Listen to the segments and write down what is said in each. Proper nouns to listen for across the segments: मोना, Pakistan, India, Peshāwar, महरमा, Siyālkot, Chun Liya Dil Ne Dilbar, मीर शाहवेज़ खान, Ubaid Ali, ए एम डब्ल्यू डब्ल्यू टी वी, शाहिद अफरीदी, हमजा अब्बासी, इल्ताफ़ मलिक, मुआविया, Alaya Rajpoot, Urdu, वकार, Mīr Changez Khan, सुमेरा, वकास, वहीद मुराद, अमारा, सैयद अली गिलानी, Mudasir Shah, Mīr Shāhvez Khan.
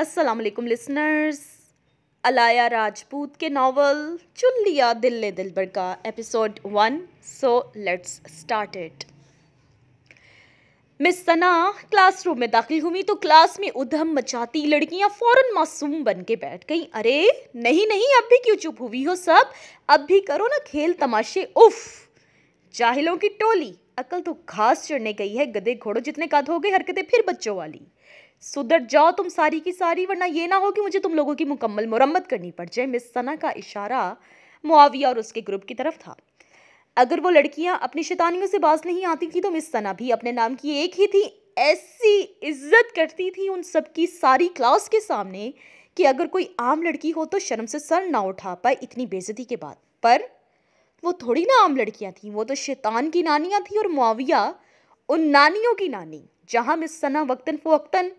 अस्सलाम वालेकुम लिसनर्स, अलाया राजपूत के नावल चुन लिया दिल ने दिलबर का episode 1। So let's start it. Miss Sana classroom में दाखिल हुई तो क्लास में उधम मचाती लड़कियां फ़ौरन मासूम बन के बैठ गईं। अरे नहीं, अब भी क्यों चुप हुई हो सब, अब भी करो ना खेल तमाशे। उफ, जाहिलों की टोली, अकल तो घास चढ़ने गई है। गधे घोड़ों जितने कद हो गए, हरकतें फिर बच्चों वाली। सुधर जाओ तुम सारी की सारी, वरना ये ना हो कि मुझे तुम लोगों की मुकम्मल मुरम्मत करनी पड़ जाए। मिस सना का इशारा मुआविया और उसके ग्रुप की तरफ था। अगर वो लड़कियां अपनी शैतानियों से बाज नहीं आती थी तो मिस सना भी अपने नाम की एक ही थी। ऐसी इज्जत करती थी उन सबकी सारी क्लास के सामने कि अगर कोई आम लड़की हो तो शर्म से सर ना उठा पाए इतनी बेइज्जती के बाद। पर वो थोड़ी ना आम लड़कियां थीं, वो तो शैतान की नानियां थीं। और मुआविया उन नानियों की नानी। जहां मिस सना वक्तन फ़ोक्तन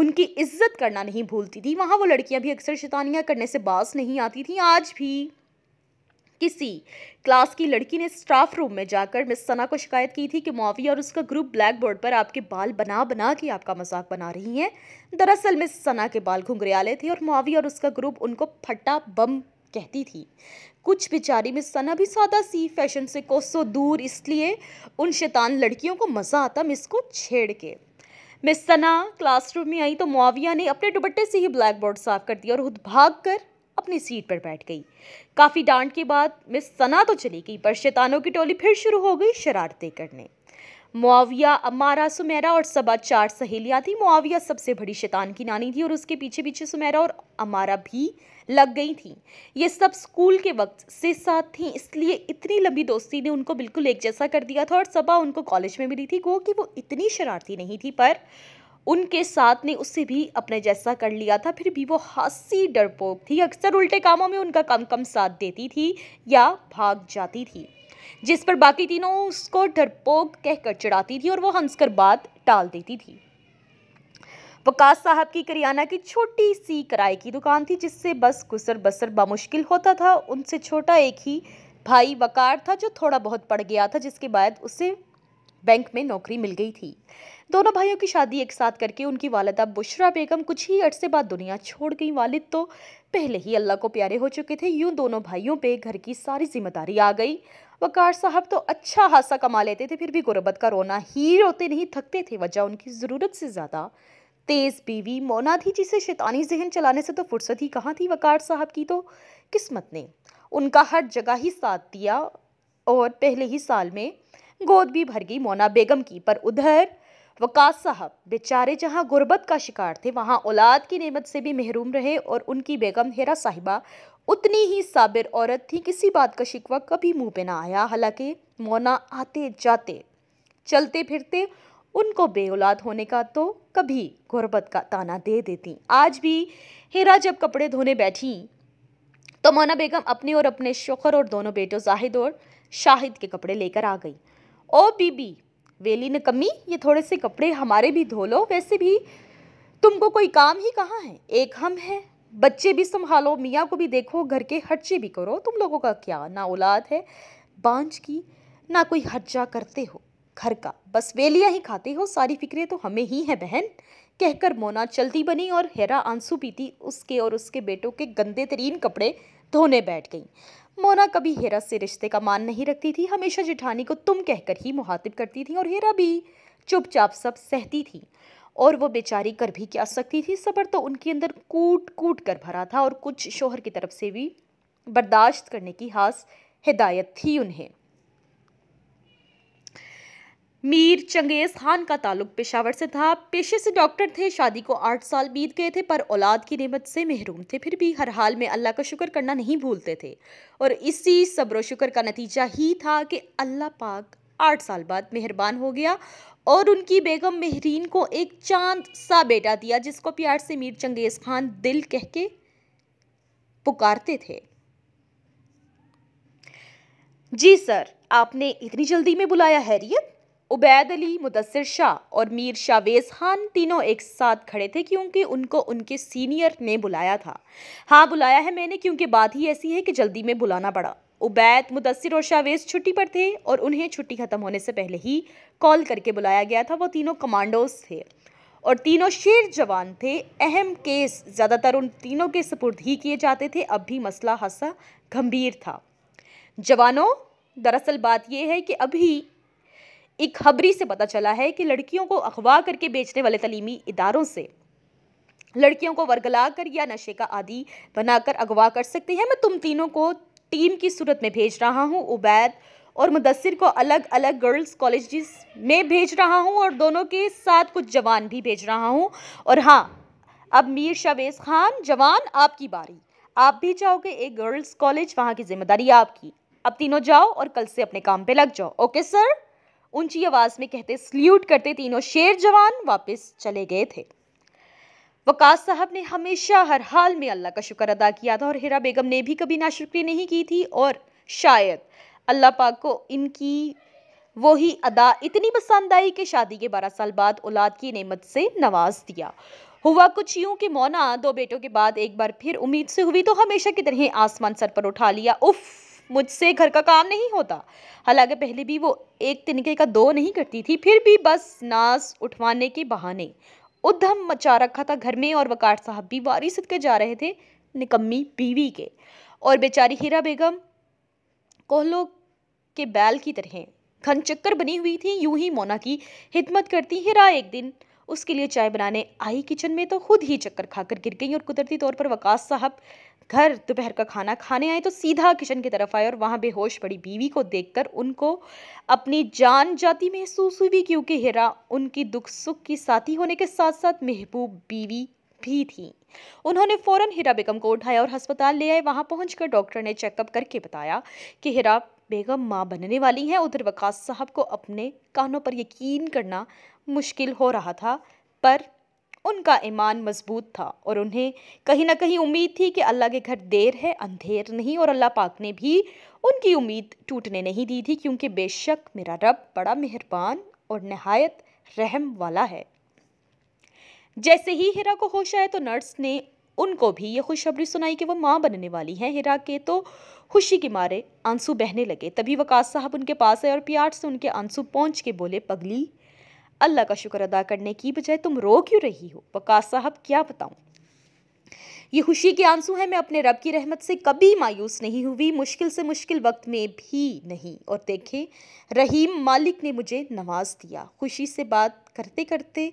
उनकी इज्जत करना नहीं भूलती थी, वहां वो लड़कियां भी अक्सर शैतानियां करने से बाज नहीं आती थीं। आज भी किसी क्लास की लड़की ने स्टाफ रूम में जाकर मिस सना को शिकायत की थी कि मुआविया और उसका ग्रुप ब्लैक बोर्ड पर आपके बाल बना बना के आपका मजाक बना रही हैं। दरअसल मिस सना के बाल घुंघरेले थे और मुआविया और उसका ग्रुप उनको फटा बम कहती थी। कुछ बेचारी मिस सना भी सादा सी, फैशन से कोसों दूर, इसलिए उन शैतान लड़कियों को मज़ा आता मिस को छेड़ के। मिस सना क्लासरूम में आई तो मुआविया ने अपने दुपट्टे से ही ब्लैक बोर्ड साफ कर दिया और खुद भाग कर अपनी सीट पर बैठ गई। काफ़ी डांट के बाद मिस सना तो चली गई, पर शैतानों की टोली फिर शुरू हो गई शरारतें करने। मुआविया, अमारा, सुमेरा और सबा 4 सहेलियाँ थीं। मुआविया सबसे बड़ी शैतान की नानी थी और उसके पीछे पीछे सुमेरा और अमारा भी लग गई थीं। ये सब स्कूल के वक्त से साथ थीं, इसलिए इतनी लंबी दोस्ती ने उनको बिल्कुल एक जैसा कर दिया था। और सबा उनको कॉलेज में मिली थी, गो कि वो इतनी शरारती नहीं थी, पर उनके साथ ने उससे भी अपने जैसा कर लिया था। फिर भी वो हासी डरपोक थी, अक्सर उल्टे कामों में उनका कम साथ देती थी या भाग जाती थी, जिस पर बाकी तीनों उसको डरपोक कहकर चिढ़ाती थी और वो हंसकर बात टाल देती थी। वकास साहब की करियाना की छोटी सी किराए की दुकान थी, जिससे बस गुजर बसर बामुश्किल होता था। उनसे छोटा एक ही भाई वकार था जो थोड़ा बहुत पढ़ गया था, जिसके बाद उसे बैंक में नौकरी मिल गई थी। दोनों भाइयों की शादी एक साथ करके उनकी वालिदा बुशरा बेगम कुछ ही अरसे बाद दुनिया छोड़ गई। वालिद तो पहले ही अल्लाह को प्यारे हो चुके थे। यूँ दोनों भाइयों पे घर की सारी जिम्मेदारी आ गई। वकार साहब तो अच्छा हासा कमा लेते थे, फिर भी गुरबत का रोना ही रोते नहीं थकते थे। वजह उनकी ज़रूरत से ज़्यादा तेज़ बीवी मोना थी, जिसे शैतानी जहन चलाने से तो फुर्सत ही कहाँ थी। वकार साहब की तो किस्मत ने उनका हर जगह ही साथ दिया और पहले ही साल में गोद भी भर गई मोना बेगम की। पर उधर वकास साहब बेचारे जहां गुर्बत का शिकार थे, वहां औलाद की नेमत से भी महरूम रहे। और उनकी बेगम हेरा साहिबा उतनी ही साबिर औरत थी, किसी बात का शिकवा कभी मुंह पे ना आया। हालांकि मोना आते जाते, चलते फिरते उनको बे औलाद होने का तो कभी गुर्बत का ताना दे देती। आज भी हेरा जब कपड़े धोने बैठी तो मोना बेगम अपने और अपने शोहर और दोनों बेटों जाहिद और शाहिद के कपड़े लेकर आ गई। ओ बीबी, वेली नकम्मी, ये थोड़े से कपड़े हमारे भी धो लो, वैसे भी तुमको कोई काम ही कहाँ है। एक हम हैं, बच्चे भी संभालो, मियाँ को भी देखो, घर के खर्चे भी करो। तुम लोगों का क्या, ना औलाद है बांझ की, ना कोई खर्चा करते हो घर का, बस वेलियाँ ही खाते हो। सारी फिक्रें तो हमें ही हैं बहन, कहकर मोना चलती बनी और हेरा आंसू पीती उसके और उसके बेटों के गंदे तरीन कपड़े धोने बैठ गई। मोना कभी हेरा से रिश्ते का मान नहीं रखती थी, हमेशा जेठानी को तुम कहकर ही मुहातिब करती थी और हेरा भी चुपचाप सब सहती थी। और वो बेचारी कर भी क्या सकती थी, सब्र तो उनके अंदर कूट कूट कर भरा था और कुछ शोहर की तरफ से भी बर्दाश्त करने की खास हिदायत थी उन्हें। मीर चंगेज़ खान का ताल्लुक पेशावर से था, पेशे से डॉक्टर थे। शादी को 8 साल बीत गए थे, पर औलाद की नेमत से महरूम थे। फिर भी हर हाल में अल्लाह का शुक्र करना नहीं भूलते थे और इसी सब्र शुक्र का नतीजा ही था कि अल्लाह पाक 8 साल बाद मेहरबान हो गया और उनकी बेगम महरीन को एक चांद सा बेटा दिया, जिसको प्यार से मीर चंगेज़ खान दिल कह के पुकारते थे। जी सर, आपने इतनी जल्दी में बुलाया, हैरियत। उबैद अली, मुदस्सिर शाह और मीर शाहवेज़ खान तीनों एक साथ खड़े थे क्योंकि उनको उनके सीनियर ने बुलाया था। हाँ, बुलाया है मैंने क्योंकि बात ही ऐसी है कि जल्दी में बुलाना पड़ा। उबैद, मुदस्सिर और शाहवेज़ छुट्टी पर थे और उन्हें छुट्टी ख़त्म होने से पहले ही कॉल करके बुलाया गया था। वो तीनों कमांडोज थे और तीनों शेर जवान थे। अहम केस ज़्यादातर उन तीनों के सुपुर्द ही किए जाते थे। अब भी मसला खासा गंभीर था। जवानों, दरअसल बात यह है कि अभी एक खबरी से पता चला है कि लड़कियों को अगवा करके बेचने वाले तलीमी इदारों से लड़कियों को वर्गला कर या नशे का आदि बनाकर अगवा कर सकते हैं। मैं तुम तीनों को टीम की सूरत में भेज रहा हूं। उबैद और मुदस्सिर को अलग अलग गर्ल्स कॉलेजेस में भेज रहा हूं और दोनों के साथ कुछ जवान भी भेज रहा हूं। और हाँ, अब मीर शाहवेज़ खान जवान, आपकी बारी। आप भी जाओगे एक गर्ल्स कॉलेज, वहाँ की जिम्मेदारी आपकी। अब तीनों जाओ और कल से अपने काम पर लग जाओ। ओके सर, ऊंची आवाज़ में कहते सल्यूट करते तीनों शेर जवान वापस चले गए थे। वकास साहब ने हमेशा हर हाल में अल्लाह का शुक्र अदा किया था और हिरा बेगम ने भी कभी नाशुक्री नहीं की थी। और शायद अल्लाह पाक को इनकी वो ही अदा इतनी पसंद आई कि शादी के 12 साल बाद औलाद की नेमत से नवाज दिया। हुआ कुछ यूँ कि मोना 2 बेटों के बाद एक बार फिर उम्मीद से हुई तो हमेशा की तरह आसमान सर पर उठा लिया। उफ़, मुझसे घर का काम नहीं होता। हालांकि पहले भी वो एक तिनके का 2 नहीं करती थी, फिर भी बस नाज उठवाने के बहाने उधम मचा रखा था घर में। और वकार साहब भी वारी सदके जा रहे थे निकम्मी बीवी के, और बेचारी हीरा बेगम कोहलों के बैल की तरह घन चक्कर बनी हुई थी, यूं ही मोना की हिदमत करती। हीरा एक दिन उसके लिए चाय बनाने आई किचन में तो खुद ही चक्कर खाकर गिर गई। और कुदरती तौर पर वकास साहब घर दोपहर का खाना खाने आए तो सीधा किचन की तरफ आए और वहाँ बेहोश पड़ी बीवी को देखकर उनको अपनी जान जाती महसूस हुई, क्योंकि हीरा उनकी दुख सुख की साथी होने के साथ साथ महबूब बीवी भी थी। उन्होंने फ़ौरन हीरा बेगम को उठाया और अस्पताल ले आए। वहाँ पहुँच डॉक्टर ने चेकअप करके बताया कि हीरा बेगम माँ बनने वाली हैं। उधर वकास साहब को अपने कानों पर यकीन करना मुश्किल हो रहा था, पर उनका ईमान मजबूत था और उन्हें कहीं ना कहीं उम्मीद थी कि अल्लाह के घर देर है अंधेर नहीं, और अल्लाह पाक ने भी उनकी उम्मीद टूटने नहीं दी थी, क्योंकि बेशक मेरा रब बड़ा मेहरबान और नहायत रहम वाला है। जैसे ही हीरा को होश आया तो नर्स ने उनको भी ये खुशखबरी सुनाई कि वो माँ बनने वाली हैं। हीरा के तो खुशी के मारे आंसू बहने लगे। तभी वकास साहब उनके पास आए और प्यार से उनके आंसू पोंछ के बोले, पगली, अल्लाह का शुक्र अदा करने की बजाय तुम रो क्यों रही हो? वकास साहब, क्या बताऊं, ये खुशी के आंसू हैं। मैं अपने रब की रहमत से कभी मायूस नहीं हुई, मुश्किल से मुश्किल वक्त में भी नहीं। और देखें, रहीम मालिक ने मुझे नवाज दिया। खुशी से बात करते करते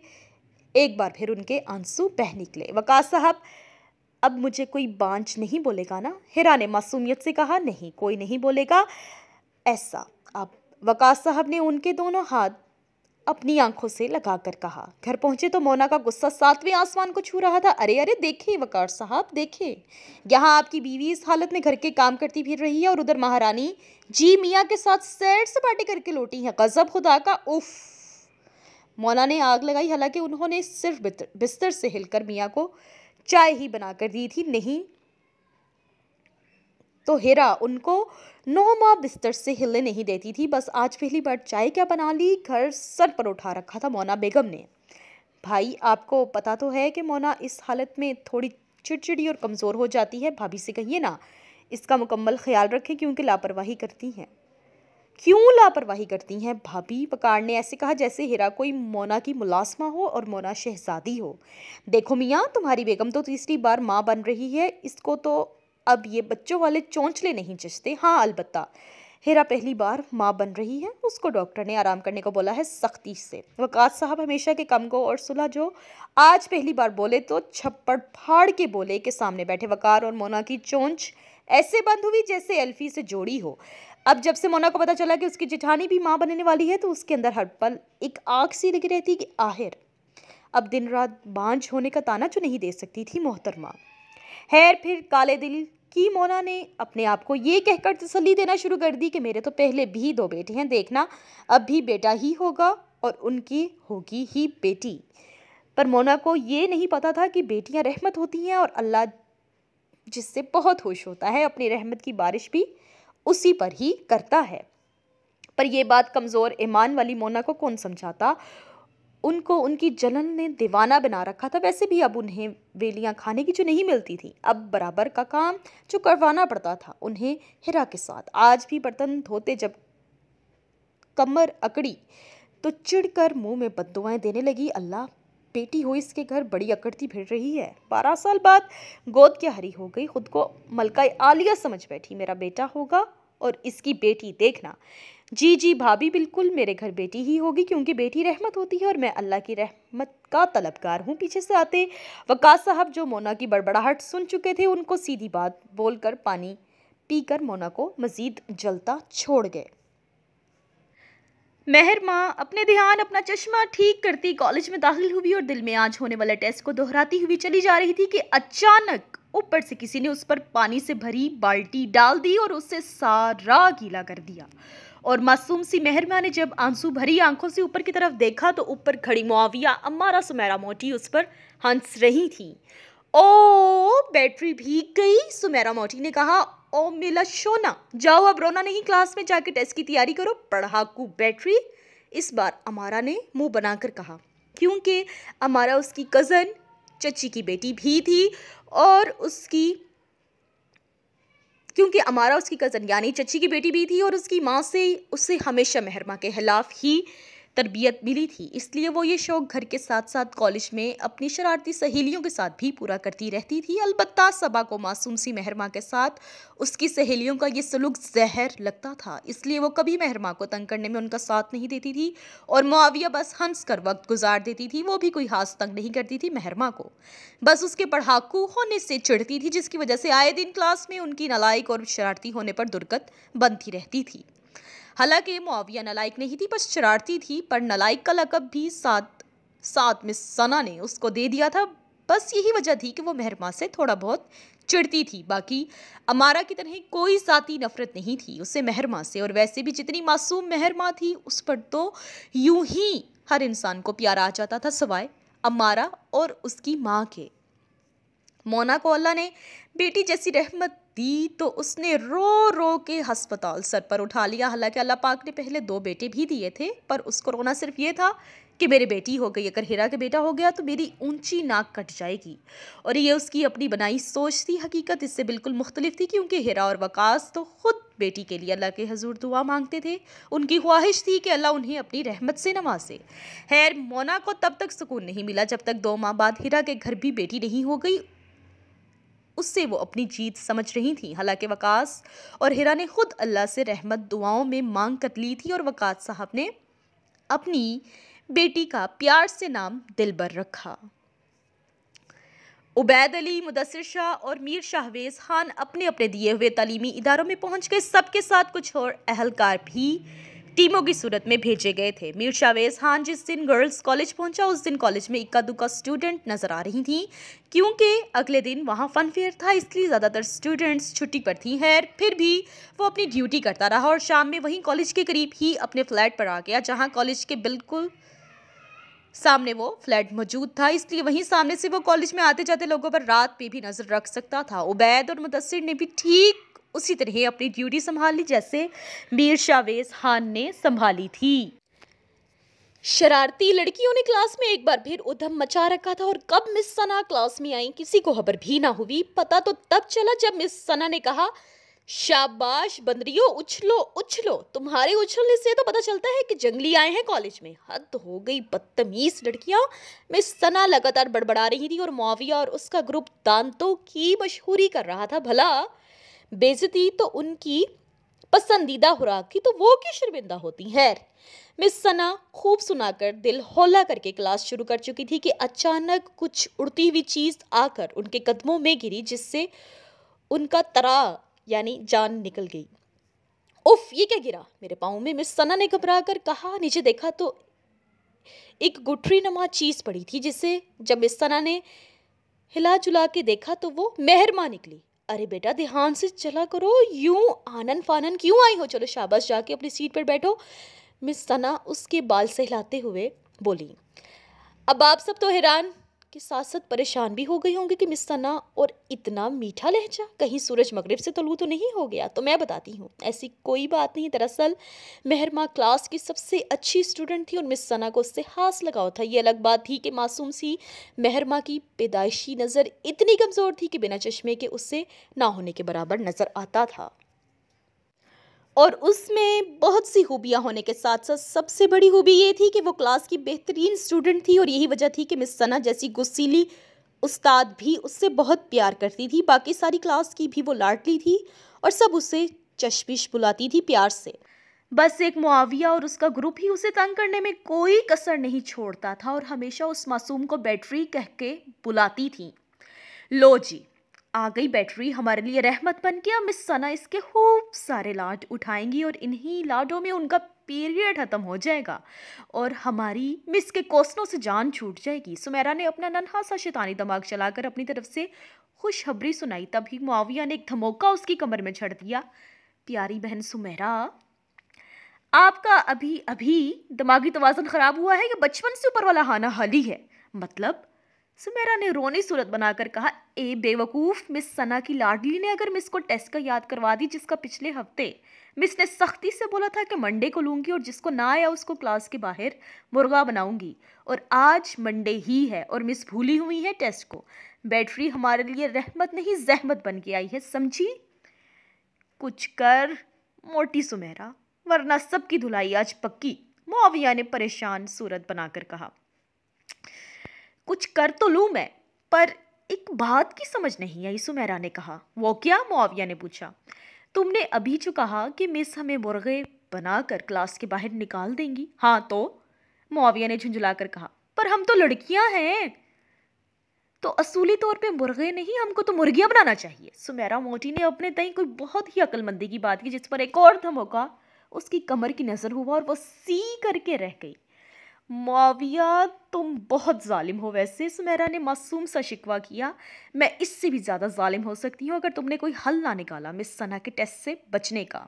एक बार फिर उनके आंसू बह निकले। वकास साहब, अब मुझे कोई बांझ नहीं बोलेगा ना? हीरा ने मासूमियत से कहा। नहीं, कोई नहीं बोलेगा ऐसा आप। वकास साहब ने उनके दोनों हाथ अपनी आंखों से लगाकर कहा। घर पहुंचे तो मोना का गुस्सा 7वें आसमान को छू रहा था। अरे अरे, देखें वकास साहब, देखें, यहाँ आपकी बीवी इस हालत में घर के काम करती फिर रही है और उधर महारानी जी मियाँ के साथ सैर सपाटे करके लौटी हैं। गजब खुदा का। उफ, मोना ने आग लगाई। हालांकि उन्होंने सिर्फ बिस्तर से हिलकर मियाँ को चाय ही बनाकर दी थी, नहीं तो हीरा उनको 9 माह बिस्तर से हिलने नहीं देती थी। बस आज पहली बार चाय क्या बना ली, घर सर पर उठा रखा था मोना बेगम ने। भाई, आपको पता तो है कि मोना इस हालत में थोड़ी चिड़चिड़ी और कमज़ोर हो जाती है। भाभी से कहिए ना इसका मुकम्मल ख्याल रखें, क्योंकि लापरवाही करती हैं। क्यों लापरवाही करती हैं भाभी? वकार ने ऐसे कहा जैसे हीरा कोई मोना की मुलाज़िमा हो और मोना शहजादी हो। देखो मियाँ, तुम्हारी बेगम तो तीसरी बार माँ बन रही है, इसको तो अब ये बच्चों वाले चोंचले नहीं चचते। हाँ, अलबत्ता हीरा पहली बार माँ बन रही है, उसको डॉक्टर ने आराम करने को बोला है सख्ती से। वकार साहब हमेशा के कम को और सुलह जो आज पहली बार बोले तो छप्पड़ फाड़ के बोले के सामने बैठे वकार और मोना की चोंच ऐसे बंद हुई जैसे एल्फी से जोड़ी हो। अब जब से मोना को पता चला कि उसकी जेठानी भी माँ बनने वाली है तो उसके अंदर हर पल एक आग सी लगी रहती कि आहिर अब दिन रात बांझ होने का ताना जो नहीं दे सकती थी मोहतरमा। खैर, फिर काले दिल की मोना ने अपने आप को ये कहकर तसल्ली देना शुरू कर दी कि मेरे तो पहले भी 2 बेटे हैं, देखना अब भी बेटा ही होगा और उनकी होगी ही बेटी। पर मोना को ये नहीं पता था कि बेटियाँ रहमत होती हैं और अल्लाह जिससे बहुत खुश होता है अपनी रहमत की बारिश भी उसी पर ही करता है। पर यह बात कमज़ोर ईमान वाली मोना को कौन समझाता? उनको उनकी जलन ने दीवाना बना रखा था। वैसे भी अब उन्हें वेलियां खाने की जो नहीं मिलती थी, अब बराबर का काम जो करवाना पड़ता था उन्हें हीरा के साथ। आज भी बर्तन धोते जब कमर अकड़ी तो चिढ़कर मुंह में बद्दुआएं देने लगी। अल्लाह बेटी हुई इसके घर बड़ी अकड़ती भिड़ रही है। 12 साल बाद गोद की हरी हो गई, खुद को मलका आलिया समझ बैठी। मेरा बेटा होगा और इसकी बेटी देखना। जी जी भाभी बिल्कुल, मेरे घर बेटी ही होगी क्योंकि बेटी रहमत होती है और मैं अल्लाह की रहमत का तलबगार हूँ। पीछे से आते वकास साहब जो मोना की बड़बड़ाहट सुन चुके थे, उनको सीधी बात बोलकर पानी पीकर मोना को मजीद जलता छोड़ गए। मेहर माँ अपने ध्यान अपना चश्मा ठीक करती कॉलेज में दाखिल हुई और दिल में आज होने वाले टेस्ट को दोहराती हुई चली जा रही थी कि अचानक ऊपर से किसी ने उस पर पानी से भरी बाल्टी डाल दी और उससे सारा गीला कर दिया। और मासूम सी मेहरमा ने जब आंसू भरी आंखों से ऊपर की तरफ देखा तो ऊपर खड़ी मुआविया अम्मारा सुमेरा मोटी उस पर हंस रही थी। ओ बैटरी भीग गई, सुमेरा मोटी ने कहा। ओ मिला शोना, जाओ अब रोना नहीं, क्लास में जाके टेस्ट की तैयारी करो पढ़ाकू बैटरी। इस बार अमारा ने मुंह बनाकर कहा क्योंकि अमारा उसकी कज़न चची की बेटी भी थी और उसकी माँ से उसे हमेशा महरमा के खिलाफ ही तरबियत मिली थी, इसलिए वो ये शौक़ घर के साथ साथ कॉलेज में अपनी शरारती सहेलियों के साथ भी पूरा करती रहती थी। अलबत्ता सबा को मासूम सी महरमा के साथ उसकी सहेलियों का ये सलूक जहर लगता था, इसलिए वो कभी महरमा को तंग करने में उनका साथ नहीं देती थी और मुआविया बस हंस कर वक्त गुजार देती थी। वो भी कोई खास तंग नहीं करती थी महरमा को, बस उसके पढ़ाकू होने से चिढ़ती थी, जिसकी वजह से आए दिन क्लास में उनकी नालायक और शरारती होने पर दुर्गत बनती रहती थी। हालांकि मुआविया नालायक नहीं थी, बस शरारती थी, पर नालायक का लक़ब भी साथ में सना ने उसको दे दिया था। बस यही वजह थी कि वो महरमा से थोड़ा बहुत चिढ़ती थी, बाकी अमारा की तरह कोई ज़ाती नफ़रत नहीं थी उसे महरमा से। और वैसे भी जितनी मासूम महरमा थी उस पर तो यूं ही हर इंसान को प्यार आ जाता था, सवाए अमारा और उसकी माँ के। मोना को अल्लाह ने बेटी जैसी रहमत दी तो उसने रो रो के हस्पताल सर पर उठा लिया। हालांकि अल्लाह पाक ने पहले 2 बेटे भी दिए थे, पर उसको रोना सिर्फ ये था कि मेरी बेटी हो गई, अगर हिरा के बेटा हो गया तो मेरी ऊंची नाक कट जाएगी। और ये उसकी अपनी बनाई सोच थी, हकीकत इससे बिल्कुल मुख्तलिफ थी क्योंकि हिरा और वकास तो ख़ुद बेटी के लिए अल्लाह के हजूर दुआ मांगते थे। उनकी ख्वाहिश थी कि अल्लाह उन्हें अपनी रहमत से नवाजे। खैर मोना को तब तक सुकून नहीं मिला जब तक 2 माह बाद हिरा के घर भी बेटी नहीं हो गई, उससे वो अपनी जीत समझ रही थी। हालांकि वकास और हिरा ने ख़ुद अल्लाह से रहमत दुआओं में मांग कर ली थी और वकास साहब ने अपनी बेटी का प्यार से नाम दिलबर रखा। उबैद अली, मुदस्सिर शाह और मीर शाहवेज़ खान अपने अपने दिए हुए तालीमी इदारों में पहुँच गए। सबके साथ कुछ और अहलकार भी टीमों की सूरत में भेजे गए थे। मीर शाहवेज़ खान जिस दिन गर्ल्स कॉलेज पहुंचा उस दिन कॉलेज में इक्का दुक्का स्टूडेंट नज़र आ रही थी क्योंकि अगले दिन वहां फन फेयर था, इसलिए ज़्यादातर स्टूडेंट्स छुट्टी पर थी। खैर फिर भी वो अपनी ड्यूटी करता रहा और शाम में वहीं कॉलेज के करीब ही अपने फ्लैट पर आ गया, जहाँ कॉलेज के बिल्कुल सामने वो फ्लैट मौजूद था, इसलिए वहीं सामने से वो कॉलेज में आते जाते लोगों पर रात में भी नज़र रख सकता था। उबैद और मुदस्सिर ने भी ठीक उसी तरह अपनी ड्यूटी संभाल ली जैसे मीर शाहवेज़ खान ने संभाली थी। शरारती लड़कियों ने क्लास में एक बार फिर उधम मचा रखा था और कब मिस सना क्लास में आई किसी को खबर भी ना हुई। पता तो तब चला जब मिस सना ने कहा, शाबाश बंदरियों, उछलो उछलो। तुम्हारे उछलने से तो पता चलता है कि जंगली आए हैं कॉलेज में। हद हो गई बदतमीज़ लड़कियां, मिस सना लगातार बड़बड़ा रही थी और मुआविया और उसका ग्रुप दांतों की मशहूरी कर रहा था। भला बेइज्जती तो उनकी पसंदीदा खुराक थी, तो वो क्यों शर्मिंदा होती है। मिस सना खूब सुनाकर दिल हौला करके क्लास शुरू कर चुकी थी कि अचानक कुछ उड़ती हुई चीज़ आकर उनके कदमों में गिरी, जिससे उनका तरा यानी जान निकल गई। उफ, ये क्या गिरा मेरे पाँव में, मिस सना ने घबरा कर कहा। नीचे देखा तो एक गुठरी नुमा चीज़ पड़ी थी, जिसे जब मिस सना ने हिला जुला के देखा तो वो महरमा निकली। अरे बेटा ध्यान से चला करो, यूं आनन फानन क्यों आई हो, चलो शाबाश जाके अपनी सीट पर बैठो। मिस सना उसके बाल सहलाते हुए बोली। अब आप सब तो हैरान के साथ साथ परेशान भी हो गए होंगे कि मिस सना और इतना मीठा लहजा, कहीं सूरज मगरिब से तलू तो नहीं हो गया। तो मैं बताती हूँ, ऐसी कोई बात नहीं। दरअसल महरमा क्लास की सबसे अच्छी स्टूडेंट थी और मिस सना को उससे खास लगाव था। ये अलग बात थी कि मासूम सी महरमा की पैदाइशी नज़र इतनी कमज़ोर थी कि बिना चश्मे के उससे ना होने के बराबर नज़र आता था। और उसमें बहुत सी खूबियाँ होने के साथ साथ सबसे बड़ी खूबी ये थी कि वो क्लास की बेहतरीन स्टूडेंट थी। और यही वजह थी कि मिस सना जैसी गुस्सीली उस्ताद भी उससे बहुत प्यार करती थी। बाकी सारी क्लास की भी वो लाडली थी और सब उसे चश्मिश बुलाती थी प्यार से। बस एक मुआविया और उसका ग्रुप ही उसे तंग करने में कोई कसर नहीं छोड़ता था और हमेशा उस मासूम को बैटरी कह के बुलाती थी। लो जी, आ गई बैटरी हमारे लिए रहमत बन के। अब मिस सना इसके खूब सारे लाड उठाएंगी और इन्हीं लाडों में उनका पीरियड ख़त्म हो जाएगा और हमारी मिस के कोसनों से जान छूट जाएगी। सुमेरा ने अपना नन्हा सा शैतानी दिमाग चलाकर अपनी तरफ से खुशखबरी सुनाई। तभी मुआविया ने एक धमोका उसकी कमर में छड़ दिया। प्यारी बहन सुमेरा, आपका अभी अभी दिमागी तवाज़ुन ख़राब हुआ है या बचपन से ऊपर वाला हाना हाली है? मतलब सुमेरा ने रोनी सूरत बनाकर कहा, ए बेवकूफ़, मिस सना की लाडली ने अगर मिस को टेस्ट का याद करवा दी जिसका पिछले हफ्ते मिस ने सख्ती से बोला था कि मंडे को लूँगी और जिसको ना आया उसको क्लास के बाहर मुर्गा बनाऊँगी, और आज मंडे ही है और मिस भूली हुई है टेस्ट को। बैटरी हमारे लिए रहमत नहीं जहमत बन के आई है, समझी? कुछ कर मोटी सुमेरा, वरना सबकी धुलाई आज पक्की, मुआविया ने परेशान सूरत बनाकर कहा। कुछ कर तो लूँ मैं, पर एक बात की समझ नहीं आई, सुमेरा ने कहा। वो क्या? मुआविया ने पूछा। तुमने अभी जो कहा कि मिस हमें मुर्गे बनाकर क्लास के बाहर निकाल देंगी। हाँ तो, मुआविया ने झुंझुलाकर कहा, पर हम तो लड़कियां हैं, तो असूली तौर पे मुर्गे नहीं, हमको तो मुर्गियां बनाना चाहिए। सुमेरा मोटी ने अपने तय कोई बहुत ही अक्लमंदी की बात की, जिस पर एक और धमका उसकी कमर की नज़र हुआ और वो सी करके रह गई। मुआविया तुम बहुत जालिम हो। वैसे, सुमेरा ने मासूम सा शिकवा किया, मैं इससे भी ज़्यादा जालिम हो सकती हूँ अगर तुमने कोई हल ना निकाला मिस सना के टेस्ट से बचने का।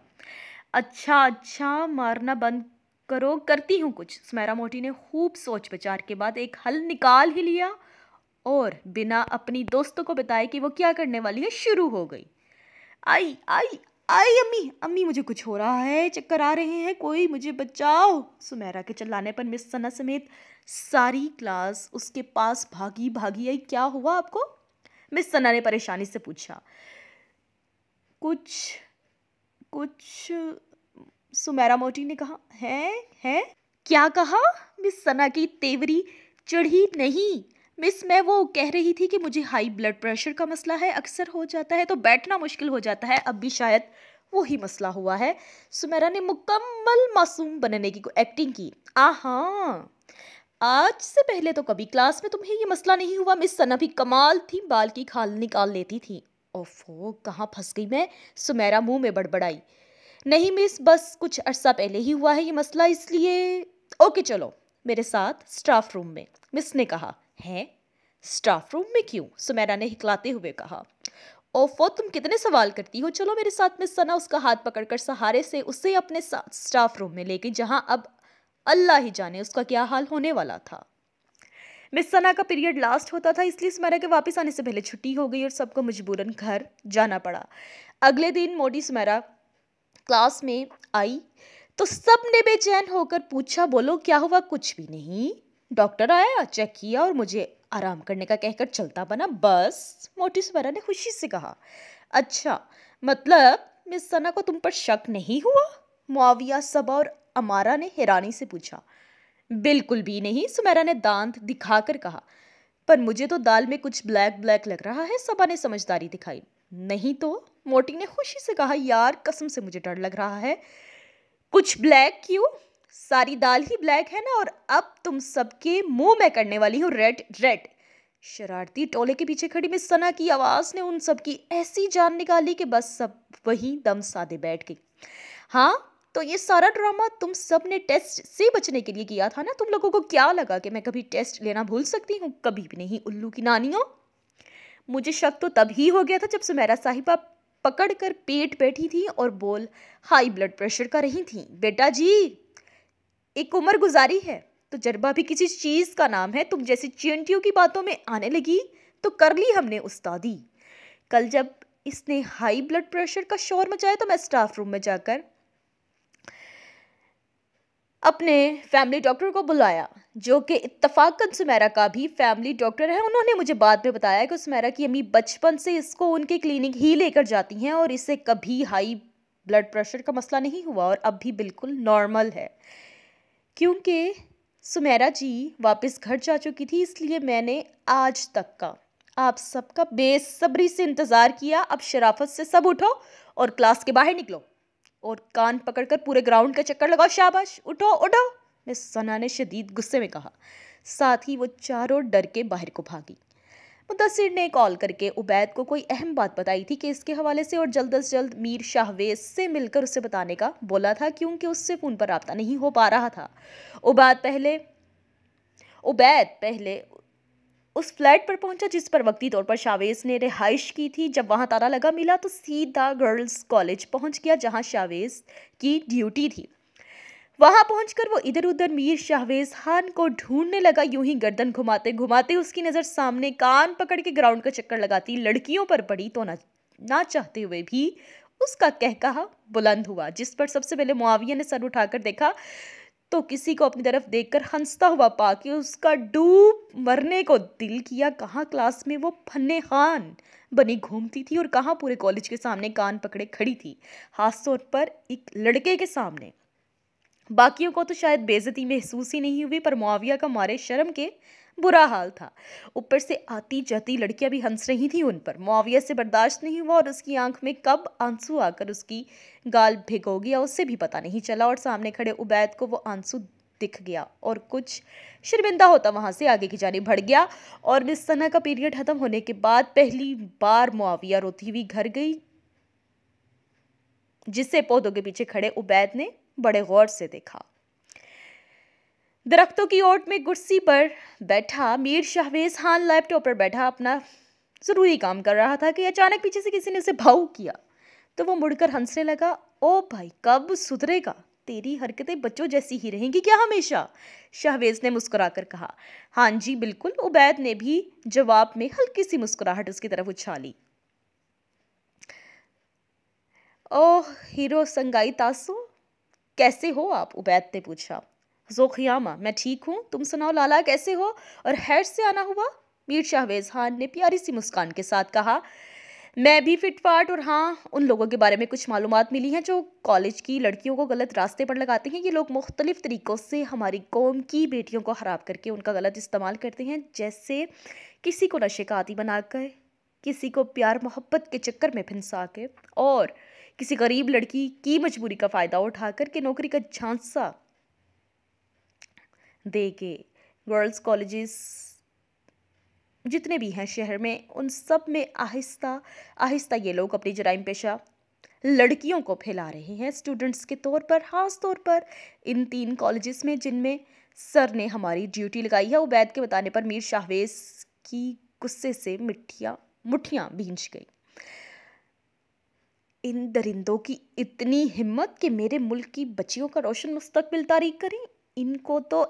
अच्छा, मारना बंद करो, करती हूँ कुछ। सुमेरा मोटी ने खूब सोच विचार के बाद एक हल निकाल ही लिया और बिना अपनी दोस्तों को बताए कि वो क्या करने वाली है शुरू हो गई। आई आई आई अम्मी मुझे कुछ हो रहा है, चक्कर आ रहे हैं, कोई मुझे बचाओ। सुमेरा के चिल्लाने पर मिस सना समेत सारी क्लास उसके पास भागी आई। क्या हुआ आपको? मिस सना ने परेशानी से पूछा। कुछ सुमेरा मोटी ने कहा। है क्या कहा? मिस सना की तेवरी चढ़ी नहीं। मिस, मैं वो कह रही थी कि मुझे हाई ब्लड प्रेशर का मसला है, अक्सर हो जाता है तो बैठना मुश्किल हो जाता है, अब भी शायद वही मसला हुआ है। सुमेरा ने मुकम्मल मासूम बनने की एक्टिंग की। आहा, आज से पहले तो कभी क्लास में तुम्हें ये मसला नहीं हुआ। मिस सना भी कमाल थी, बाल की खाल निकाल लेती थी। ओफो, कहाँ फंस गई मैं, सुमेरा मुँह में बड़बड़ाई। नहीं मिस, बस कुछ अरसा पहले ही हुआ है ये मसला, इसलिए। ओके, चलो मेरे साथ स्टाफ रूम में, मिस ने कहा। हैं, स्टाफ रूम में क्यों? सुमेरा ने हिकलाते हुए कहा। ओफो, तुम कितने सवाल करती हो, चलो मेरे साथ। मिस सना उसका हाथ पकड़कर सहारे से उसे अपने साथ स्टाफ रूम में ले गई, जहां अब अल्लाह ही जाने उसका क्या हाल होने वाला था। मिस सना का पीरियड लास्ट होता था, इसलिए सुमेरा के वापस आने से पहले छुट्टी हो गई और सबको मजबूरन घर जाना पड़ा। अगले दिन मोटी सुमेरा क्लास में आई तो सब ने बेचैन होकर पूछा, बोलो क्या हुआ? कुछ भी नहीं, डॉक्टर आया, चेक किया और मुझे आराम करने का कहकर चलता बना, बस। मोटी सुमेरा ने खुशी से कहा। अच्छा, मतलब मिस सना को तुम पर शक नहीं हुआ? मुआविया, सबा और अमारा ने हैरानी से पूछा। बिल्कुल भी नहीं, सुमेरा ने दांत दिखाकर कहा। पर मुझे तो दाल में कुछ ब्लैक लग रहा है, सबा ने समझदारी दिखाई। नहीं तो, मोटी ने खुशी से कहा। यार कसम से मुझे डर लग रहा है। कुछ ब्लैक क्यों? सारी दाल ही ब्लैक है ना, और अब तुम सबके मुंह में करने वाली हो रेड। शरारती टोले के पीछे खड़ी मिस सना की आवाज़ ने उन सब की ऐसी जान निकाली कि बस सब वहीं दम साधे बैठ गई। हाँ, तो ये सारा ड्रामा तुम सब ने टेस्ट से बचने के लिए किया था ना? तुम लोगों को क्या लगा कि मैं कभी टेस्ट लेना भूल सकती हूँ? कभी भी नहीं, उल्लू की नानियों। मुझे शक तो तब ही हो गया था जब सुमेरा साहिबा पकड़ कर पेट बैठी थी और बोल हाई ब्लड प्रेशर का रही थी। बेटा जी, एक उम्र गुजारी है, तजुर्बा भी किसी चीज़ का नाम है। तुम जैसी चिंटियों की बातों में आने लगी तो कर ली हमने उस्तादी। कल जब इसने हाई ब्लड प्रेशर का शोर मचाया तो मैं स्टाफ रूम में जाकर अपने फैमिली डॉक्टर को बुलाया, जो कि इत्तफाकन सुमेरा का भी फैमिली डॉक्टर है। उन्होंने मुझे बाद में बताया कि सुमेरा की अम्मी बचपन से इसको उनके क्लिनिक ही लेकर जाती हैं और इसे कभी हाई ब्लड प्रेशर का मसला नहीं हुआ और अब भी बिल्कुल नॉर्मल है। क्योंकि सुमेरा जी वापस घर जा चुकी थी, इसलिए मैंने आज तक का आप सबका बेसब्री से इंतज़ार किया। अब शराफत से सब उठो और क्लास के बाहर निकलो और कान पकड़कर पूरे ग्राउंड का चक्कर लगाओ। शाबाश, उठो उठो, मिस सना ने शदीद गुस्से में कहा। साथ ही वो चारों डर के बाहर को भागी। मुदस्सिर ने कॉल करके उबैद को कोई अहम बात बताई थी कि इसके हवाले से, और जल्द अज जल्द मीर शाहवेज से मिलकर उसे बताने का बोला था क्योंकि उससे फ़ोन पर रब्ता नहीं हो पा रहा था। उबैद पहले उस फ्लैट पर पहुंचा जिस पर वक्ती तौर पर शाहवेज ने रिहाइश की थी। जब वहां ताला लगा मिला तो सीधा गर्ल्स कॉलेज पहुंच गया जहां शाहवेज की ड्यूटी थी। वहाँ पहुंचकर वो इधर उधर मीर शाहवेज खान को ढूंढने लगा। यूं ही गर्दन घुमाते घुमाते उसकी नज़र सामने कान पकड़ के ग्राउंड का चक्कर लगाती लड़कियों पर पड़ी तो ना चाहते हुए भी उसका कहकहा बुलंद हुआ, जिस पर सबसे पहले मुआविया ने सर उठाकर देखा तो किसी को अपनी तरफ देखकर हंसता हुआ पाके उसका डूब मरने को दिल किया। कहाँ क्लास में वो फन्ने खान बनी घूमती थी और कहाँ पूरे कॉलेज के सामने कान पकड़े खड़ी थी, खास तौर पर एक लड़के के सामने। बाकियों को तो शायद बेइज्जती महसूस ही नहीं हुई, पर मुआविया का मारे शर्म के बुरा हाल था। ऊपर से आती जाती लड़कियां भी हंस रही थी उन पर। मुआविया से बर्दाश्त नहीं हुआ और उसकी आंख में कब आंसू आकर उसकी गाल भिगो गया उससे भी पता नहीं चला, और सामने खड़े उबैद को वो आंसू दिख गया और कुछ शर्मिंदा होता वहाँ से आगे की जाने बढ़ गया। और मिस सना का पीरियड ख़त्म होने के बाद पहली बार मुआविया रोती हुई घर गई, जिससे पौधों के पीछे खड़े उबैद ने बड़े गौर से देखा। दरख्तों की ओट में कुर्सी पर बैठा मीर शाहवेज खान लैपटॉप पर बैठा अपना ज़रूरी काम कर रहा था कि अचानक पीछे से किसी ने उसे भाव किया तो वो मुड़कर हंसने लगा। ओ भाई, कब सुधरेगा? तेरी हरकतें बच्चों जैसी ही रहेंगी क्या हमेशा? शाहवेज ने मुस्कुराकर कहा। हाँ जी बिल्कुल, उबैद ने भी जवाब में हल्की सी मुस्कुराहट उसकी तरफ उछाली। ओह हीरो संगाई तासो, कैसे हो आप? उबैद ने पूछा। जोखियामा, मैं ठीक हूँ, तुम सुनाओ लाला कैसे हो और हैर से आना हुआ? मीर शाहवेज खान ने प्यारी सी मुस्कान के साथ कहा। मैं भी फिटफाट, और हाँ, उन लोगों के बारे में कुछ मालूमात मिली हैं जो कॉलेज की लड़कियों को गलत रास्ते पर लगाते हैं। ये लोग मुख्तलिफ तरीक़ों से हमारी कौम की बेटियों को ख़राब करके उनका गलत इस्तेमाल करते हैं, जैसे किसी को नशे का आदी बनाकर, किसी को प्यार मोहब्बत के चक्कर में फंसा के, और किसी गरीब लड़की की मजबूरी का फ़ायदा उठाकर के नौकरी का झांसा दे के। गर्ल्स कॉलेजेस जितने भी हैं शहर में, उन सब में आहिस्ता आहिस्ता ये लोग अपनी जराइम पेशा लड़कियों को फैला रहे हैं स्टूडेंट्स के तौर पर, ख़ास तौर पर इन 3 कॉलेजेस में जिनमें सर ने हमारी ड्यूटी लगाई है। उबैद के बताने पर मीर शाहवेज की गुस्से से मुठ्ठियाँ भींच गई। इन दरिंदों की इतनी हिम्मत कि मेरे मुल्क की बच्चियों का रोशन मुस्तकबिल तारीख करें। इनको तो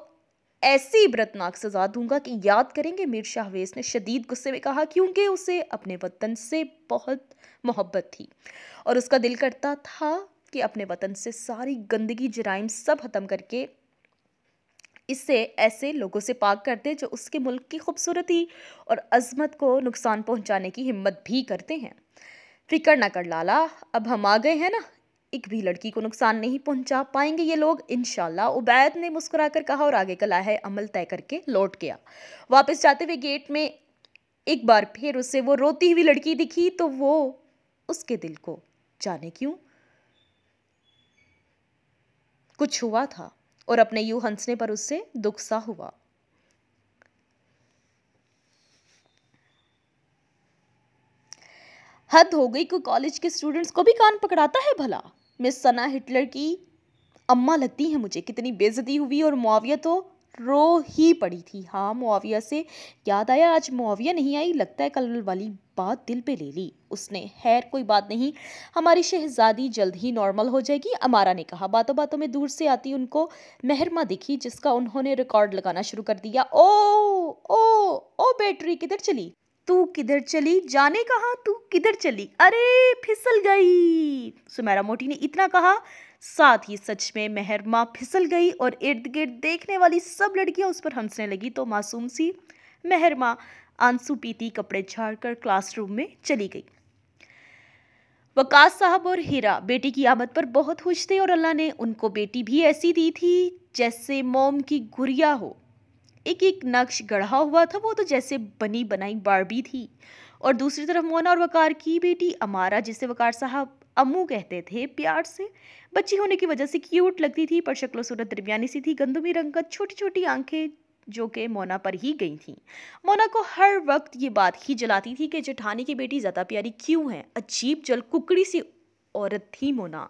ऐसी इबरतनाक सजा दूंगा कि याद करेंगे, मीर शाहवेज ने शदीद गुस्से में कहा, क्योंकि उसे अपने वतन से बहुत मोहब्बत थी और उसका दिल करता था कि अपने वतन से सारी गंदगी जराइम सब ख़त्म करके इससे ऐसे लोगों से पाक करते जो उसके मुल्क की खूबसूरती और अजमत को नुकसान पहुँचाने की हिम्मत भी करते हैं। फिक्र ना कर लाला, अब हम आ गए हैं ना, एक भी लड़की को नुकसान नहीं पहुंचा पाएंगे ये लोग इंशाल्लाह। उबैद ने मुस्कुराकर कहा और आगे का लाहे अमल तय करके लौट गया। वापस जाते हुए गेट में एक बार फिर उसे वो रोती हुई लड़की दिखी तो वो उसके दिल को जाने क्यों कुछ हुआ था और अपने यूं हंसने पर उससे दुख सा हुआ। हद हो गई, कोई कॉलेज के स्टूडेंट्स को भी कान पकड़ाता है भला। मिस सना हिटलर की अम्मा लगती है मुझे, कितनी बेइज्जती हुई। और मुआविया तो रो ही पड़ी थी। हाँ, मुआविया से याद आया, आज मुआविया नहीं आई, लगता है कल वाली बात दिल पे ले ली उसने। खैर कोई बात नहीं, हमारी शहजादी जल्द ही नॉर्मल हो जाएगी, अमारा ने कहा। बातों बातों में दूर से आती उनको महरमा दिखी जिसका उन्होंने रिकॉर्ड लगाना शुरू कर दिया। ओ ओ ओ बैटरी, किधर चली तू? किधर चली जाने कहाँ? तू किधर चली? अरे फिसल गई, सुमेरा मोटी ने इतना कहा। साथ ही सच में महरमा फिसल गई और इर्द गिर्द देखने वाली सब लड़कियां उस पर हंसने लगी तो मासूम सी महरमा आंसू पीती कपड़े झाड़कर क्लासरूम में चली गई। वकास साहब और हीरा बेटी की आमद पर बहुत खुश थे और अल्लाह ने उनको बेटी भी ऐसी दी थी जैसे मोम की गुड़िया हो। एक एक नक्श गढ़ा हुआ था, वो तो जैसे बनी बनाई बारबी थी। और दूसरी तरफ मोना और वकार की बेटी अमारा, जिसे वकार साहब अम्मू कहते थे प्यार से, बच्ची होने की वजह से क्यूट लगती थी पर शक्ल सूरत दरमियानी सी थी। गंदुमी रंग का छोटी छोटी आंखें जो कि मोना पर ही गई थीं। मोना को हर वक्त ये बात ही जलाती थी कि जेठानी की बेटी ज़्यादा प्यारी क्यों है। अजीब जल कुकड़ी सी औरत थी मोना।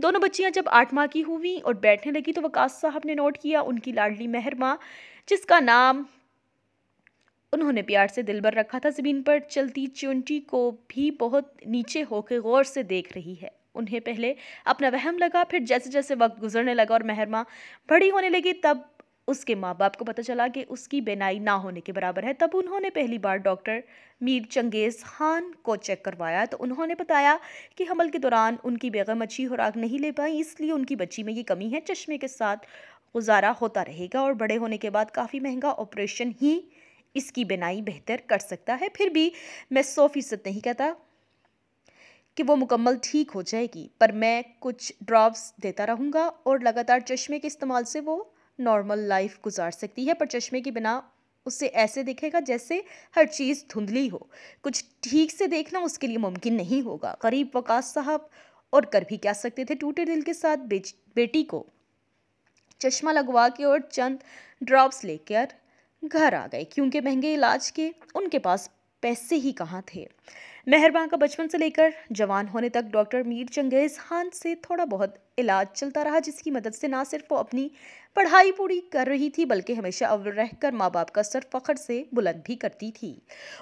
दोनों बच्चियां जब 8 माह की हुई और बैठने लगी तो वकास साहब ने नोट किया उनकी लाडली मेहर माँ, जिसका नाम उन्होंने प्यार से दिलबर रखा था, ज़मीन पर चलती चुंटी को भी बहुत नीचे होकर गौर से देख रही है। उन्हें पहले अपना वहम लगा, फिर जैसे जैसे वक्त गुजरने लगा और मेहर माँ बड़ी होने लगी तब उसके माँ बाप को पता चला कि उसकी बेनाई ना होने के बराबर है। तब उन्होंने पहली बार डॉक्टर मीर चंगेज़ खान को चेक करवाया तो उन्होंने बताया कि हमल के दौरान उनकी बेगम अच्छी खुराक नहीं ले पाई, इसलिए उनकी बच्ची में ये कमी है। चश्मे के साथ गुजारा होता रहेगा और बड़े होने के बाद काफ़ी महंगा ऑपरेशन ही इसकी बेनाई बेहतर कर सकता है। फिर भी मैं 100% नहीं कहता कि वो मुकम्मल ठीक हो जाएगी, पर मैं कुछ ड्रॉप्स देता रहूँगा और लगातार चश्मे के इस्तेमाल से वो नॉर्मल लाइफ गुजार सकती है। पर चश्मे के बिना उससे ऐसे दिखेगा जैसे हर चीज़ धुंधली हो, कुछ ठीक से देखना उसके लिए मुमकिन नहीं होगा। गरीब वकास साहब और कर भी क्या सकते थे। टूटे दिल के साथ बेटी को चश्मा लगवा के और चंद ड्रॉप्स लेकर घर आ गए, क्योंकि महंगे इलाज के उनके पास पैसे ही कहाँ थे। मेहरबान का बचपन से लेकर जवान होने तक डॉक्टर मीर चंगेज़ खान से थोड़ा बहुत इलाज चलता रहा, जिसकी मदद से ना सिर्फ वो अपनी पढ़ाई पूरी कर रही थी बल्कि हमेशा अव्वल रहकर माँ बाप का सर फख्र से बुलंद भी करती थी।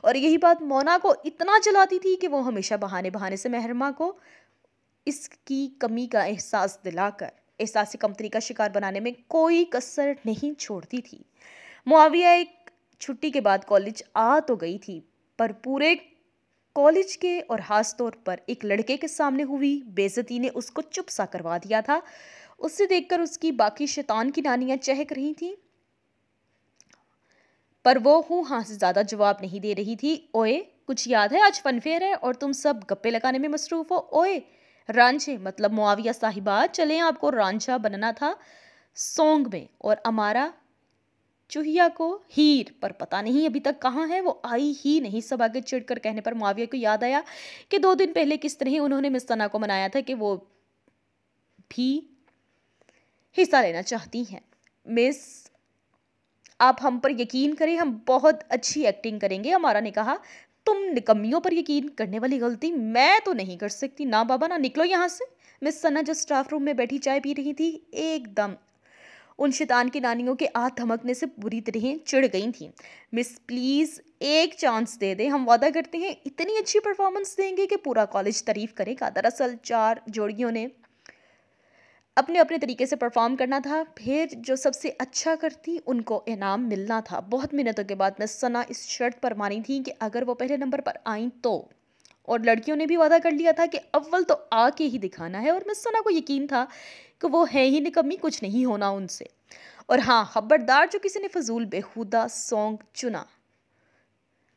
और यही बात मोना को इतना जलाती थी कि वो हमेशा बहाने से मेहरमा को इसकी कमी का एहसास कमतरी का शिकार बनाने में कोई कसर नहीं छोड़ती थी। मुआविया एक छुट्टी के बाद कॉलेज आ तो गई थी, पर पूरे कॉलेज के और ख़ास तौर पर एक लड़के के सामने हुई बेइज्जती ने उसको चुप सा करवा दिया था। उसे देखकर उसकी बाकी शैतान की नानियां चहक रही थीं, पर वो हूँ हाँ से ज़्यादा जवाब नहीं दे रही थी। ओए कुछ याद है, आज फनफेयर है और तुम सब गप्पे लगाने में मसरूफ़ हो। ओए रांझे मतलब मुआविया साहिबा, चलें आपको रांझा बनना था सॉन्ग में। और अमारा चूहिया को हीर, पर पता नहीं अभी तक कहाँ है, वो आई ही नहीं। सब आगे चिढ़कर कहने पर मुआविया को याद आया कि 2 दिन पहले किस तरह उन्होंने मिस सना को मनाया था कि वो भी हिस्सा लेना चाहती हैं। मिस आप हम पर यकीन करें, हम बहुत अच्छी एक्टिंग करेंगे, अमारा ने कहा। तुम निकम्मियों पर यकीन करने वाली गलती मैं तो नहीं कर सकती, ना बाबा ना, निकलो यहाँ से। मिस सना जो स्टाफ रूम में बैठी चाय पी रही थी एकदम उन शैतान की नानियों के आ धमकने से बुरी तरह चिढ़ गई थीं। मिस प्लीज़ एक चांस दे दे, हम वादा करते हैं इतनी अच्छी परफॉर्मेंस देंगे कि पूरा कॉलेज तारीफ करेगा। दरअसल 4 जोड़ियों ने अपने अपने तरीके से परफॉर्म करना था, फिर जो सबसे अच्छा करती उनको इनाम मिलना था। बहुत मिन्नतों के बाद मिस सना इस शर्त पर मानी थी कि अगर वो पहले नंबर पर आईं तो, और लड़कियों ने भी वादा कर लिया था कि अव्वल तो आके ही दिखाना है। और मिस सना को यकीन था कि वो है ही निकम्मी, कुछ नहीं होना उनसे। और हाँ खबरदार जो किसी ने फजूल बेहुदा सॉन्ग चुना,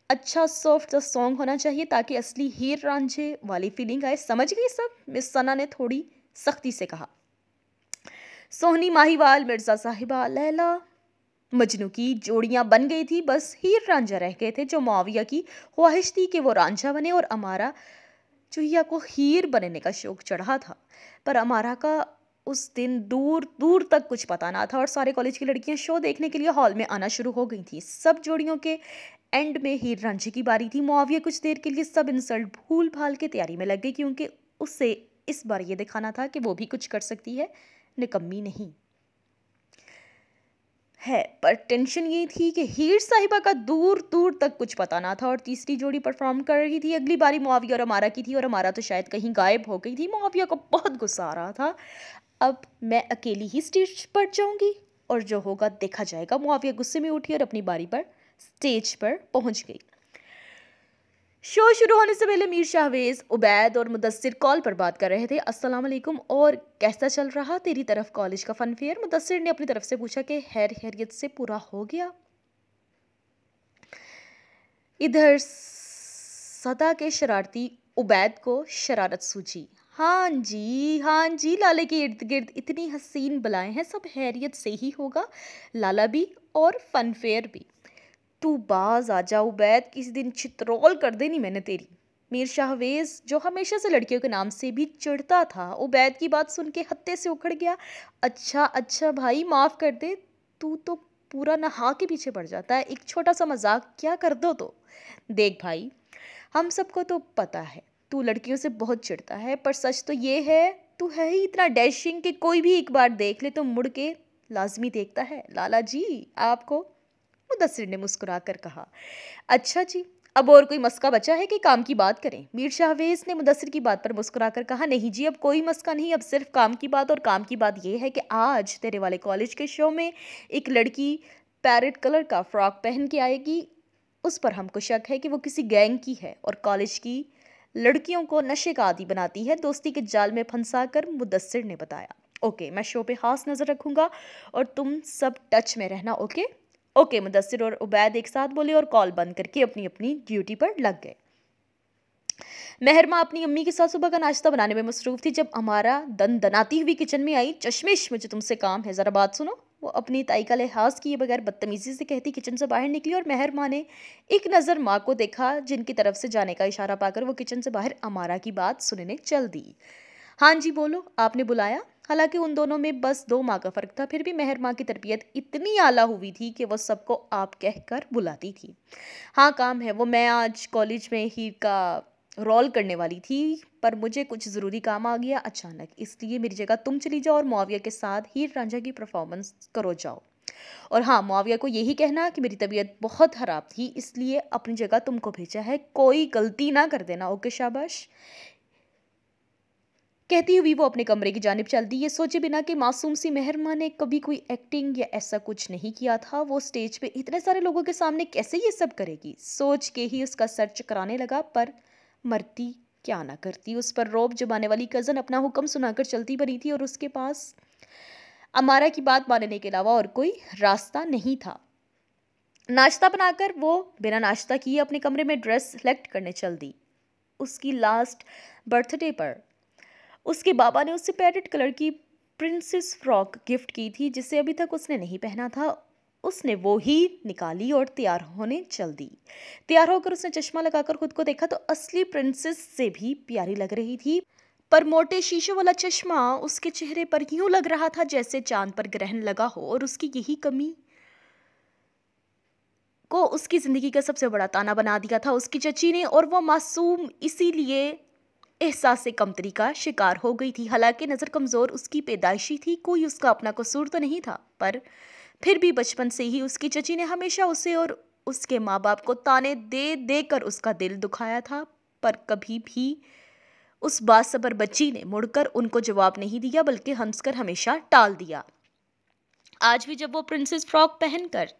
अच्छा सॉफ्ट सा सॉन्ग होना चाहिए ताकि असली हीर रांझे वाली फीलिंग आए। समझ गई सब, मिस सना ने थोड़ी सख्ती से कहा। सोहनी माहीवाल, मिर्ज़ा साहिबा, लैला मजनू की जोड़ियां बन गई थी, बस हीर रांझा रह गए थे। जो मुआविया की ख्वाहिश थी कि वो रांझा बने और अमारा चूहिया को हीर बनने का शौक़ चढ़ा था, पर अमारा का उस दिन दूर दूर तक कुछ पता ना था और सारे कॉलेज की लड़कियां शो देखने के लिए हॉल में आना शुरू हो गई थी। सब जोड़ियों के एंड में हीर रांझे की बारी थी। मुआविया कुछ देर के लिए सब इंसल्ट भूल भाल के तैयारी में लग गई, क्योंकि उसे इस बार ये दिखाना था कि वो भी कुछ कर सकती है, निकम्मी नहीं है। पर टेंशन ये थी कि हीर साहिबा का दूर दूर तक कुछ पता ना था। और तीसरी जोड़ी परफॉर्म कर रही थी। अगली बारी मुआविया और अमारा की थी और अमारा तो शायद कहीं गायब हो गई थी। मुआविया को बहुत गुस्सा आ रहा था, अब मैं अकेली ही स्टेज पर जाऊंगी और जो होगा देखा जाएगा। मुआविया गुस्से में उठी और अपनी बारी पर स्टेज पर पहुंच गई। शो शुरू होने से पहले मीर शाहवेज़, उबैद और मुदस्सिर कॉल पर बात कर रहे थे। अस्सलाम वालेकुम, और कैसा चल रहा तेरी तरफ कॉलेज का फन फेयर? मुदस्सिर ने अपनी तरफ से पूछा कि खैरियत से पूरा हो गया। इधर सदा के शरारती उबैद को शरारत सूझी। हाँ जी, लाले के इर्द गिर्द इतनी हसीन बलाएं हैं, सब हैरियत से ही होगा, लाला भी और फनफेयर भी। तू बाज आ जा उबैद, किस दिन चित्रोल कर देनी मैंने तेरी। मीर शाहवेज़ जो हमेशा से लड़कियों के नाम से भी चिढ़ता था, उबैद की बात सुन के हत्ते से उखड़ गया। अच्छा अच्छा भाई माफ़ कर दे, तू तो पूरा नहा के पीछे पड़ जाता है, एक छोटा सा मजाक क्या कर दो तो। देख भाई, हम सबको तो पता है तू लड़कियों से बहुत चिढ़ता है, पर सच तो ये है तू है ही इतना डैशिंग कि कोई भी एक बार देख ले तो मुड़ के लाजमी देखता है लाला जी आपको। मुदस्सिर ने मुस्कुरा कर कहा, अच्छा जी अब और कोई मस्का बचा है कि काम की बात करें। मीर शाहवेज़ ने मुदस्सिर की बात पर मुस्कुरा कर कहा, नहीं जी अब कोई मस्का नहीं, अब सिर्फ काम की बात। और काम की बात यह है कि आज तेरे वाले कॉलेज के शो में एक लड़की पैरेट कलर का फ्रॉक पहन के आएगी, उस पर हमको शक है कि वो किसी गैंग की है और कॉलेज की लड़कियों को नशे का आदी बनाती है, दोस्ती के जाल में फंसा कर मुदस्सिर ने बताया। ओके, मैं शो पे खास नज़र रखूँगा और तुम सब टच में रहना। ओके मुदस्सिर और उबैद एक साथ बोले और कॉल बंद करके अपनी अपनी ड्यूटी पर लग गए। मेहरमा अपनी अम्मी के साथ सुबह का नाश्ता बनाने में मसरूफ़ थी जब अमारा दनदनाती हुई किचन में आई। चश्मिश मुझे तुमसे काम है, ज़रा बात सुनो। वो अपनी ताई का लिहाज किए बगैर बदतमीजी से कहती किचन से बाहर निकली और मेहरमा ने एक नज़र माँ को देखा, जिनकी तरफ से जाने का इशारा पाकर वो किचन से बाहर अमारा की बात सुनने चल दी। हाँ जी बोलो, आपने बुलाया। हालांकि उन दोनों में बस 2 माह का फ़र्क था, फिर भी मेहरमा की तरबियत इतनी आला हुई थी कि वो सबको आप कहकर बुलाती थी। हाँ काम है, वो मैं आज कॉलेज में हीर का रोल करने वाली थी पर मुझे कुछ ज़रूरी काम आ गया अचानक, इसलिए मेरी जगह तुम चली जाओ और मुआविया के साथ हीर रांझा की परफॉर्मेंस करो जाओ। और हाँ मुआविया को यही कहना कि मेरी तबीयत बहुत ख़राब थी इसलिए अपनी जगह तुमको भेजा है, कोई गलती ना कर देना। ओके शाबाश। कहती हुई वो अपने कमरे की जानिब चल दी, ये सोचे बिना कि मासूम सी मेहरमा ने कभी कोई एक्टिंग या ऐसा कुछ नहीं किया था, वो स्टेज पे इतने सारे लोगों के सामने कैसे ये सब करेगी। सोच के ही उसका सर चकराने लगा, पर मरती क्या ना करती। उस पर रोब जमाने वाली कज़न अपना हुक्म सुनाकर चलती बनी थी और उसके पास अमारा की बात मानने के अलावा और कोई रास्ता नहीं था। नाश्ता बनाकर वो बिना नाश्ता किए अपने कमरे में ड्रेस सेलेक्ट करने चल दी। उसकी लास्ट बर्थडे पर उसके बाबा ने उससे पैरेट कलर की प्रिंसेस फ्रॉक गिफ्ट की थी, जिसे अभी तक उसने नहीं पहना था। उसने वो ही निकाली और तैयार होने चल दी। तैयार होकर उसने चश्मा लगाकर खुद को देखा तो असली प्रिंसेस से भी प्यारी लग रही थी, पर मोटे शीशे वाला चश्मा उसके चेहरे पर यूं लग रहा था जैसे चांद पर ग्रहण लगा हो, और उसकी यही कमी को उसकी ज़िंदगी का सबसे बड़ा ताना बना दिया था उसकी चची ने, और वह मासूम इसीलिए एहसास से कमतरी का शिकार हो गई थी। हालांकि नज़र कमज़ोर उसकी पैदाइशी थी, कोई उसका अपना कसूर तो नहीं था, पर फिर भी बचपन से ही उसकी चची ने हमेशा उसे और उसके माँ बाप को ताने दे दे कर उसका दिल दुखाया था, पर कभी भी उस बासबर बच्ची ने मुड़कर उनको जवाब नहीं दिया बल्कि हंसकर हमेशा टाल दिया। आज भी जब वो प्रिंसेस फ्रॉक पहनकर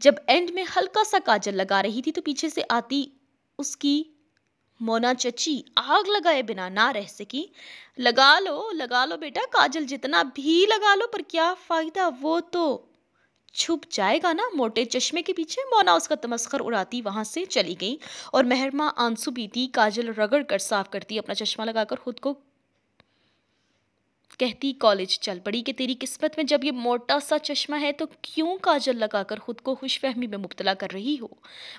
जब एंड में हल्का सा काजल लगा रही थी तो पीछे से आती उसकी मोना चची आग लगाए बिना ना रह सकी। लगा लो बेटा काजल, जितना भी लगा लो, पर क्या फ़ायदा, वो तो छुप जाएगा ना मोटे चश्मे के पीछे। मोना उसका तमस्खर उड़ाती वहाँ से चली गई और मेहरमा आंसू पीती काजल रगड़ कर साफ करती अपना चश्मा लगाकर खुद को कहती कॉलेज चल पड़ी कि तेरी किस्मत में जब ये मोटा सा चश्मा है तो क्यों काजल लगाकर खुद को खुशफहमी में मुब्तला कर रही हो।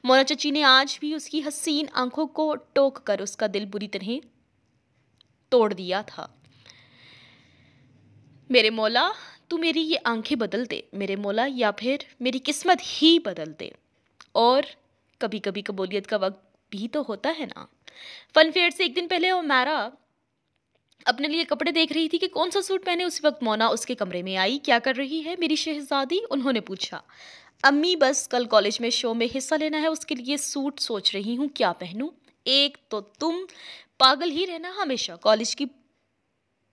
मोना चची ने आज भी उसकी हसीन आंखों को टोक कर उसका दिल बुरी तरह तोड़ दिया था। मेरे मौला तू मेरी ये आंखें बदल दे मेरे मौला, या फिर मेरी किस्मत ही बदल दे। और कभी कभी कबूलियत का वक्त भी तो होता है ना। फनफेयर से एक दिन पहले वो मारा अपने लिए कपड़े देख रही थी कि कौन सा सूट पहने। उसी वक्त मोना उसके कमरे में आई। क्या कर रही है मेरी शहजादी, उन्होंने पूछा। अम्मी बस कल कॉलेज में शो में हिस्सा लेना है, उसके लिए सूट सोच रही हूँ क्या पहनूँ। एक तो तुम पागल ही रहना हमेशा, कॉलेज की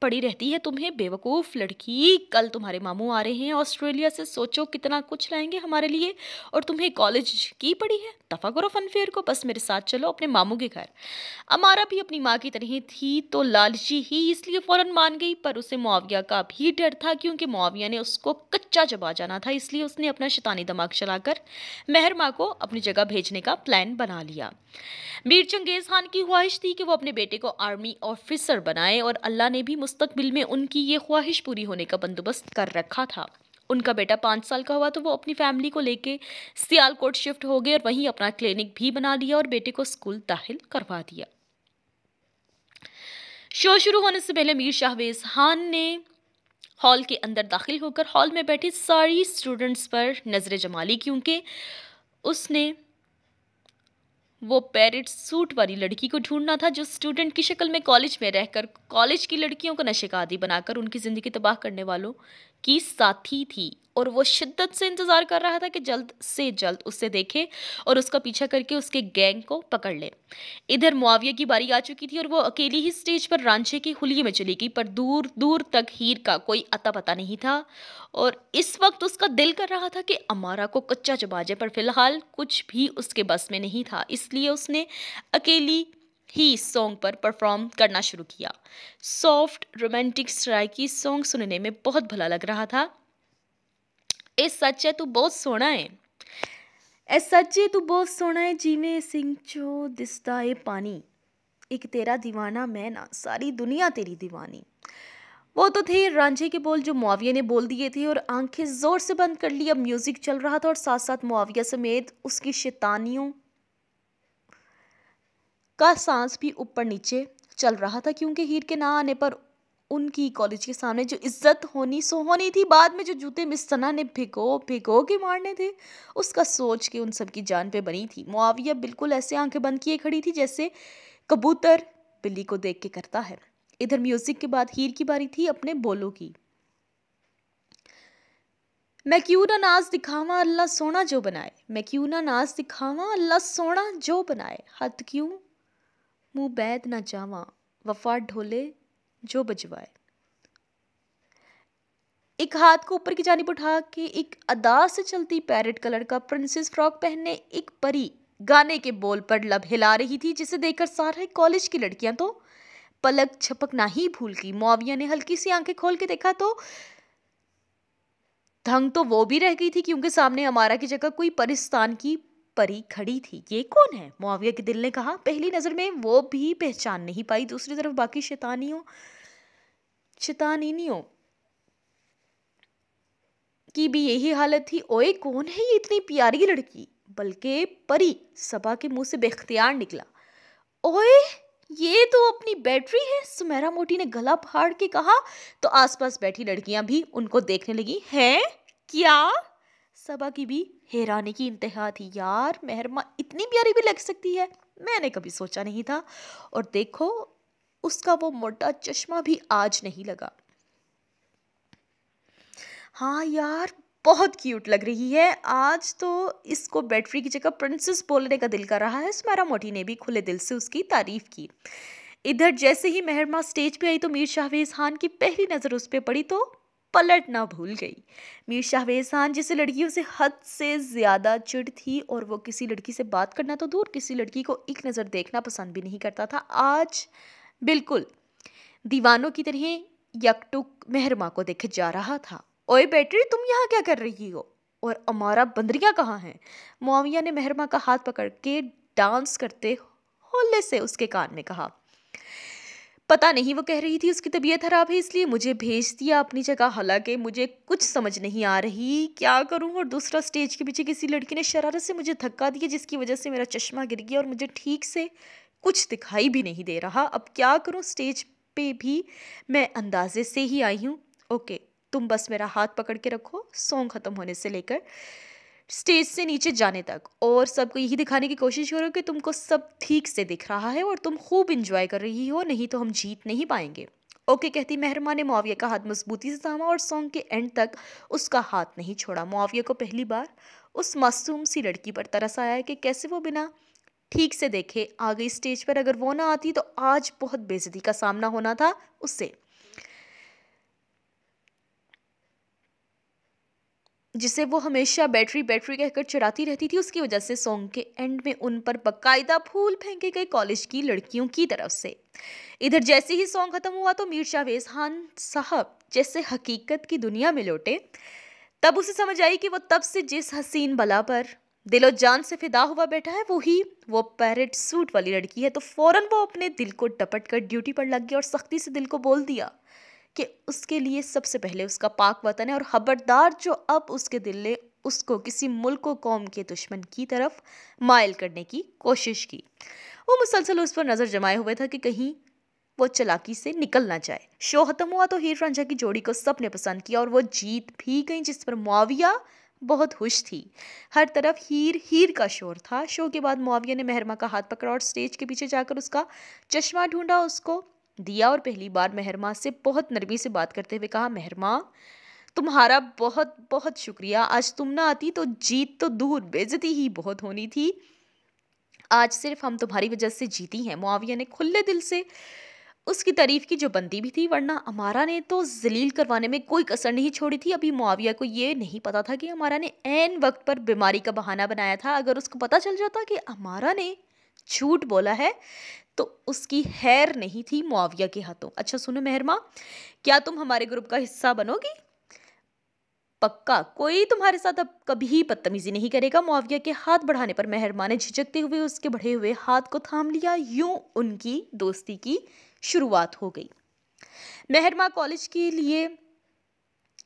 पड़ी रहती है तुम्हें, बेवकूफ़ लड़की, कल तुम्हारे मामू आ रहे हैं ऑस्ट्रेलिया से, सोचो कितना कुछ लाएंगे हमारे लिए, और तुम्हें कॉलेज की पड़ी है। तफाकुर और फनफेयर को बस मेरे साथ चलो अपने मामू के घर। अमारा भी अपनी माँ की तरह थी तो लालची ही, इसलिए फ़ौरन मान गई, पर उसे मुआविया का भी डर था क्योंकि मुआविया ने उसको कच्चा जबा जाना था, इसलिए उसने अपना शैतानी दिमाग चलाकर मेहर माँ को अपनी जगह भेजने का प्लान बना लिया। मीर चंगेज़ खान की ख्वाहिश थी कि वो अपने बेटे को आर्मी ऑफिसर बनाए और अल्लाह ने भी मुस्तकबिल में उनकी ये ख्वाहिश पूरी होने का बंदोबस्त कर रखा था। उनका बेटा 5 साल का हुआ तो वो अपनी फैमिली को लेके सियालकोट शिफ्ट हो गए और वहीं अपना क्लिनिक भी बना लिया और बेटे को स्कूल दाखिल करवा दिया। शो शुरू होने से पहले मीर शाहवेज़ खान ने हॉल के अंदर दाखिल होकर हॉल में बैठे सारी स्टूडेंट्स पर नजरें जमा ली, क्योंकि उसने वो पैरेट सूट वाली लड़की को ढूंढना था जो स्टूडेंट की शक्ल में कॉलेज में रहकर कॉलेज की लड़कियों को नशे का आदी बनाकर उनकी ज़िंदगी तबाह करने वालों की साथी थी, और वो शिद्दत से इंतज़ार कर रहा था कि जल्द से जल्द उसे देखे और उसका पीछा करके उसके गैंग को पकड़ ले। इधर मुआविया की बारी आ चुकी थी और वो अकेली ही स्टेज पर रांचे की हुलिये में चली गई, पर दूर दूर तक हीर का कोई अता पता नहीं था और इस वक्त उसका दिल कर रहा था कि अमारा को कच्चा चबा जाए, पर फिलहाल कुछ भी उसके बस में नहीं था, इसलिए उसने अकेली ही सॉन्ग पर परफॉर्म करना शुरू किया। सॉफ्ट रोमांटिक स्ट्राइकी सॉन्ग सुनने में बहुत भला लग रहा था। ए सच्चे तू बहुत सोहना है, ए सच्चे तू बहुत सोहना है, जिवें सिंह चो दिसदा ए पानी, एक तेरा दीवाना मैं ना, सारी दुनिया तेरी दीवानी। वो तो थे रांझे के बोल जो मुआविया ने बोल दिए थे और आंखें ज़ोर से बंद कर ली। अब म्यूज़िक चल रहा था और साथ साथ मुआविया समेत उसकी शैतानियों का सांस भी ऊपर नीचे चल रहा था, क्योंकि हीर के ना आने पर उनकी कॉलेज के सामने जो इज्जत होनी सो होनी थी, बाद में जो जूते मिस सना ने भिगो के मारने थे, उसका सोच के उन सब की जान पे बनी थी। मुआविया बिल्कुल ऐसे आंखें बंद किए खड़ी थी जैसे कबूतर बिल्ली को देख के करता है। इधर म्यूजिक के बाद हीर की बारी थी अपने बोलों की। मैं क्यों ना नाज दिखावा अल्लाह सोना जो बनाए, मैं क्यों ना नाज दिखावा अल्लाह सोना जो बनाए, हद क्यों मुँह बैद ना जावा, वफा ढोले जो बजवाए। एक हाथ को ऊपर की जानिब उठा के एक अदा से चलती पैरेट कलर का प्रिंसेस फ्रॉक पहने एक परी गाने के बोल पर लब हिला रही थी, जिसे देखकर सारे कॉलेज की लड़कियां तो पलक झपकना ही भूल गई। मुआविया ने हल्की सी आंखें खोल के देखा तो दंग तो वो भी रह गई थी, क्योंकि सामने अमारा की जगह कोई परिस्तान की परी खड़ी थी। ये कौन है, मुआविया के दिल ने कहा। पहली नज़र में वो भी पहचान नहीं पाई। दूसरी तरफ बाकी शैतानियों की भी यही हालत थी। ओए कौन है ये इतनी प्यारी लड़की, बल्कि परी सबा के मुंह से बेख्तियार निकला। ओए ये तो अपनी बैटरी है, सुमेरा मोटी ने गला फाड़ के कहा तो आसपास बैठी लड़कियां भी उनको देखने लगी। हैं क्या? सबा की भी हैरानी की इंतहा थी। यार मेहरमा इतनी प्यारी भी लग सकती है, मैंने कभी सोचा नहीं था। और देखो उसका वो मोटा चश्मा भी आज नहीं लगा। हाँ यार बहुत क्यूट लग रही है, आज तो इसको बैटरी की जगह प्रिंसेस बोलने का दिल कर रहा है। सुमेरा मोटी ने भी खुले दिल से उसकी तारीफ की। इधर जैसे ही मेहरमा स्टेज पे आई तो मीर शाहवेज़ खान की पहली नज़र उस पर पड़ी तो पलट ना भूल गई। मीर शाहवेज़ खान जिसे लड़कियों से हद से ज़्यादा चिढ़ थी और वो किसी लड़की से बात करना तो दूर किसी लड़की को एक नज़र देखना पसंद भी नहीं करता था, आज बिल्कुल दीवानों की तरह यकटुक मेहरमा को देखे जा रहा था। ओए बैटरी तुम यहाँ क्या कर रही हो, और अमारा बंदरियाँ कहाँ हैं? मुआविया ने मेहरमा का हाथ पकड़ के डांस करते हौले से उसके कान में कहा। पता नहीं वो कह रही थी उसकी तबीयत ख़राब है इसलिए मुझे भेज दिया अपनी जगह, हालांकि मुझे कुछ समझ नहीं आ रही क्या करूं। और दूसरा स्टेज के पीछे किसी लड़की ने शरारत से मुझे धक्का दिया जिसकी वजह से मेरा चश्मा गिर गया और मुझे ठीक से कुछ दिखाई भी नहीं दे रहा। अब क्या करूं, स्टेज पे भी मैं अंदाजे से ही आई हूँ। ओके तुम बस मेरा हाथ पकड़ के रखो सॉन्ग ख़त्म होने से लेकर स्टेज से नीचे जाने तक, और सबको यही दिखाने की कोशिश करो कि तुमको सब ठीक से दिख रहा है और तुम खूब इंजॉय कर रही हो, नहीं तो हम जीत नहीं पाएंगे। ओके कहती मेहरमा ने मुआविया का हाथ मजबूती से थामा और सॉन्ग के एंड तक उसका हाथ नहीं छोड़ा। मुआविया को पहली बार उस मासूम सी लड़की पर तरस आया कि कैसे वो बिना ठीक से देखे आ गई स्टेज पर। अगर वो ना आती तो आज बहुत बेइज्जती का सामना होना था उससे। जिसे वो हमेशा बैटरी कहकर चढ़ाती रहती थी, उसकी वजह से सॉन्ग के एंड में उन पर बकायदा फूल फेंके गए कॉलेज की लड़कियों की तरफ से। इधर जैसे ही सॉन्ग खत्म हुआ तो मीर शाहवेज खान साहब जैसे हकीकत की दुनिया में लौटे, तब उसे समझ आई कि वो तब से जिस हसीन बला पर दिलो जान से फिदा हुआ बैठा है वो पैरेट सूट वाली लड़की है। तो फ़ौरन वो अपने दिल को डपट कर ड्यूटी पर लग गया और सख्ती से दिल को बोल दिया कि उसके लिए सबसे पहले उसका पाक वतन है, और खबरदार जो अब उसके दिल ने उसको किसी मुल्क व कौम के दुश्मन की तरफ मायल करने की कोशिश की। वो मुसलसल उस पर नज़र जमाए हुए था कि कहीं वो चालाकी से निकल ना जाए। शो खत्म हुआ तो हीर रांझा की जोड़ी को सबने पसंद किया और वो जीत भी गई, जिस पर मुआविया बहुत खुश थी। हर तरफ हीर का शोर था। शो के बाद मुआविया ने महरमा का हाथ पकड़ा और स्टेज के पीछे जाकर उसका चश्मा ढूंढा, उसको दिया और पहली बार महरमा से बहुत नरमी से बात करते हुए कहा, महरमा तुम्हारा बहुत बहुत शुक्रिया, आज तुम ना आती तो जीत तो दूर बेइज्जती ही बहुत होनी थी, आज सिर्फ हम तुम्हारी वजह से जीती हैं। मुआविया ने खुले दिल से उसकी तारीफ की जो बनती भी थी, वरना अमारा ने तो जलील करवाने में कोई कसर नहीं छोड़ी थी। अभी मुआविया को ये नहीं पता था कि अमारा ने ऐन वक्त पर बीमारी का बहाना बनाया था। अगर उसको पता चल जाता कि अमारा ने झूठ बोला है तो उसकी हैर नहीं थी मुआविया के हाथों। अच्छा सुनो महरमा, क्या तुम हमारे ग्रुप का हिस्सा बनोगी? पक्का, कोई तुम्हारे साथ अब कभी बदतमीजी नहीं करेगा। मुआविया के हाथ बढ़ाने पर महरमा ने झिझकते हुए उसके बढ़े हुए हाथ को थाम लिया। यूं उनकी दोस्ती की शुरुआत हो गई। महरमा कॉलेज के लिए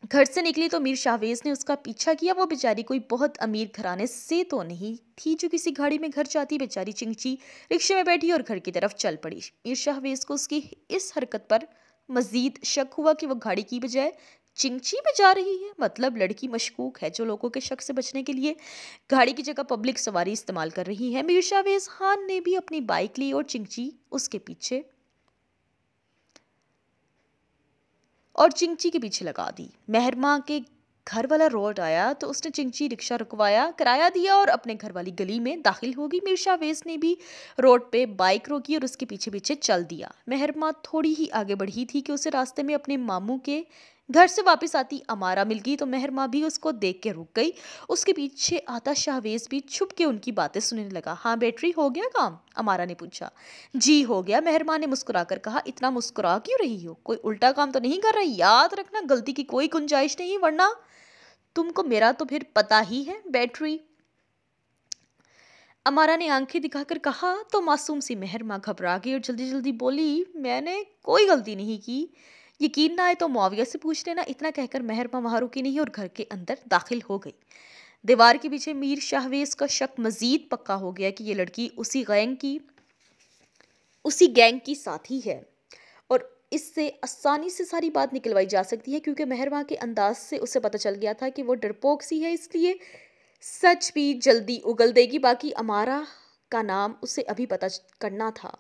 घर से निकली तो मीर शाहवेज ने उसका पीछा किया। वो बेचारी कोई बहुत अमीर घराने से तो नहीं थी जो किसी गाड़ी में घर जाती। बेचारी चिंगची रिक्शे में बैठी और घर की तरफ चल पड़ी। मीर शाहवेज को उसकी इस हरकत पर मजीद शक हुआ कि वो गाड़ी की बजाय चिंगची में जा रही है। मतलब लड़की मशकूक है जो लोगों के शक से बचने के लिए गाड़ी की जगह पब्लिक सवारी इस्तेमाल कर रही है। मीर शाहवेज खान ने भी अपनी बाइक ली और चिंगची के पीछे लगा दी। महरमा के घर वाला रोड आया तो उसने चिंगची रिक्शा रुकवाया, किराया दिया और अपने घर वाली गली में दाखिल हो गई। मीर शाहवेज ने भी रोड पे बाइक रोकी और उसके पीछे पीछे चल दिया। महरमा थोड़ी ही आगे बढ़ी थी कि उसे रास्ते में अपने मामू के घर से वापस आती अमारा मिल गई। तो महरमा भी उसको देख के रुक गई। उसके पीछे आता शाहवेज भी छुप के उनकी बातें सुनने लगा। हाँ बैटरी, हो गया काम? अमारा ने पूछा। जी हो गया, महरमा ने मुस्कुराकर कहा। इतना मुस्कुरा क्यों रही हो, कोई उल्टा काम तो नहीं कर रही? याद रखना गलती की कोई गुंजाइश नहीं, वरना तुमको मेरा तो फिर पता ही है बैटरी, अमारा ने आंखें दिखाकर कहा। तो मासूम सी महरमा घबरा गई और जल्दी जल्दी बोली, मैंने कोई गलती नहीं की, यकीन ना आए तो मुआविया से पूछ लेना। इतना कहकर महरमा वहाँ रुकी नहीं और घर के अंदर दाखिल हो गई। दीवार के पीछे मीर शाहवेज का शक मजीद पक्का हो गया कि ये लड़की उसी गैंग की साथी है और इससे आसानी से सारी बात निकलवाई जा सकती है, क्योंकि महरमा के अंदाज से उसे पता चल गया था कि वो डरपोक सी है, इसलिए सच भी जल्दी उगल देगी। बाकी अमारा का नाम उसे अभी पता करना था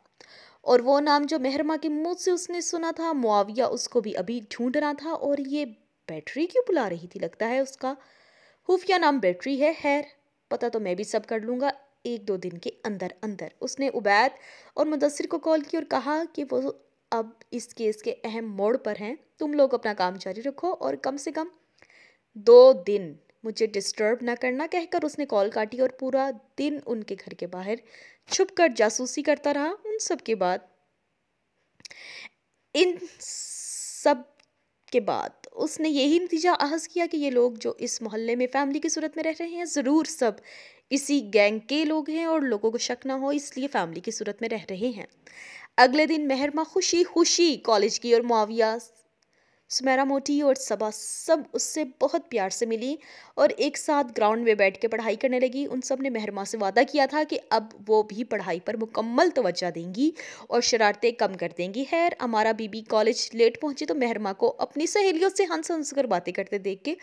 और वो नाम जो महरमा के मुंह से उसने सुना था, मुआविया उसको भी अभी ढूंढना था। और ये बैटरी क्यों बुला रही थी? लगता है उसका खुफिया नाम बैटरी है। खैर पता तो मैं भी सब कर लूँगा एक दो दिन के अंदर अंदर। उसने उबैद और मुदस्सिर को कॉल की और कहा कि वो अब इस केस के अहम मोड़ पर हैं, तुम लोग अपना काम जारी रखो और कम से कम 2 दिन मुझे डिस्टर्ब ना करना। कहकर उसने कॉल काटी और पूरा दिन उनके घर के बाहर छुपकर जासूसी करता रहा। इन सब के बाद उसने यही नतीजा अहस किया कि ये लोग जो इस मोहल्ले में फैमिली की सूरत में रह रहे हैं, ज़रूर सब इसी गैंग के लोग हैं और लोगों को शक ना हो इसलिए फैमिली की सूरत में रह रहे हैं। अगले दिन महरमा खुशी खुशी कॉलेज की और मुआविया, सुमेरा मोटी और सबा सब उससे बहुत प्यार से मिली और एक साथ ग्राउंड में बैठ के पढ़ाई करने लगी। उन सब ने महरमा से वादा किया था कि अब वो भी पढ़ाई पर मुकम्मल तवज्जो देंगी और शरारतें कम कर देंगी। खैर अमारा बीबी कॉलेज लेट पहुंची तो महरमा को अपनी सहेलियों से हंस कर बातें करते देख के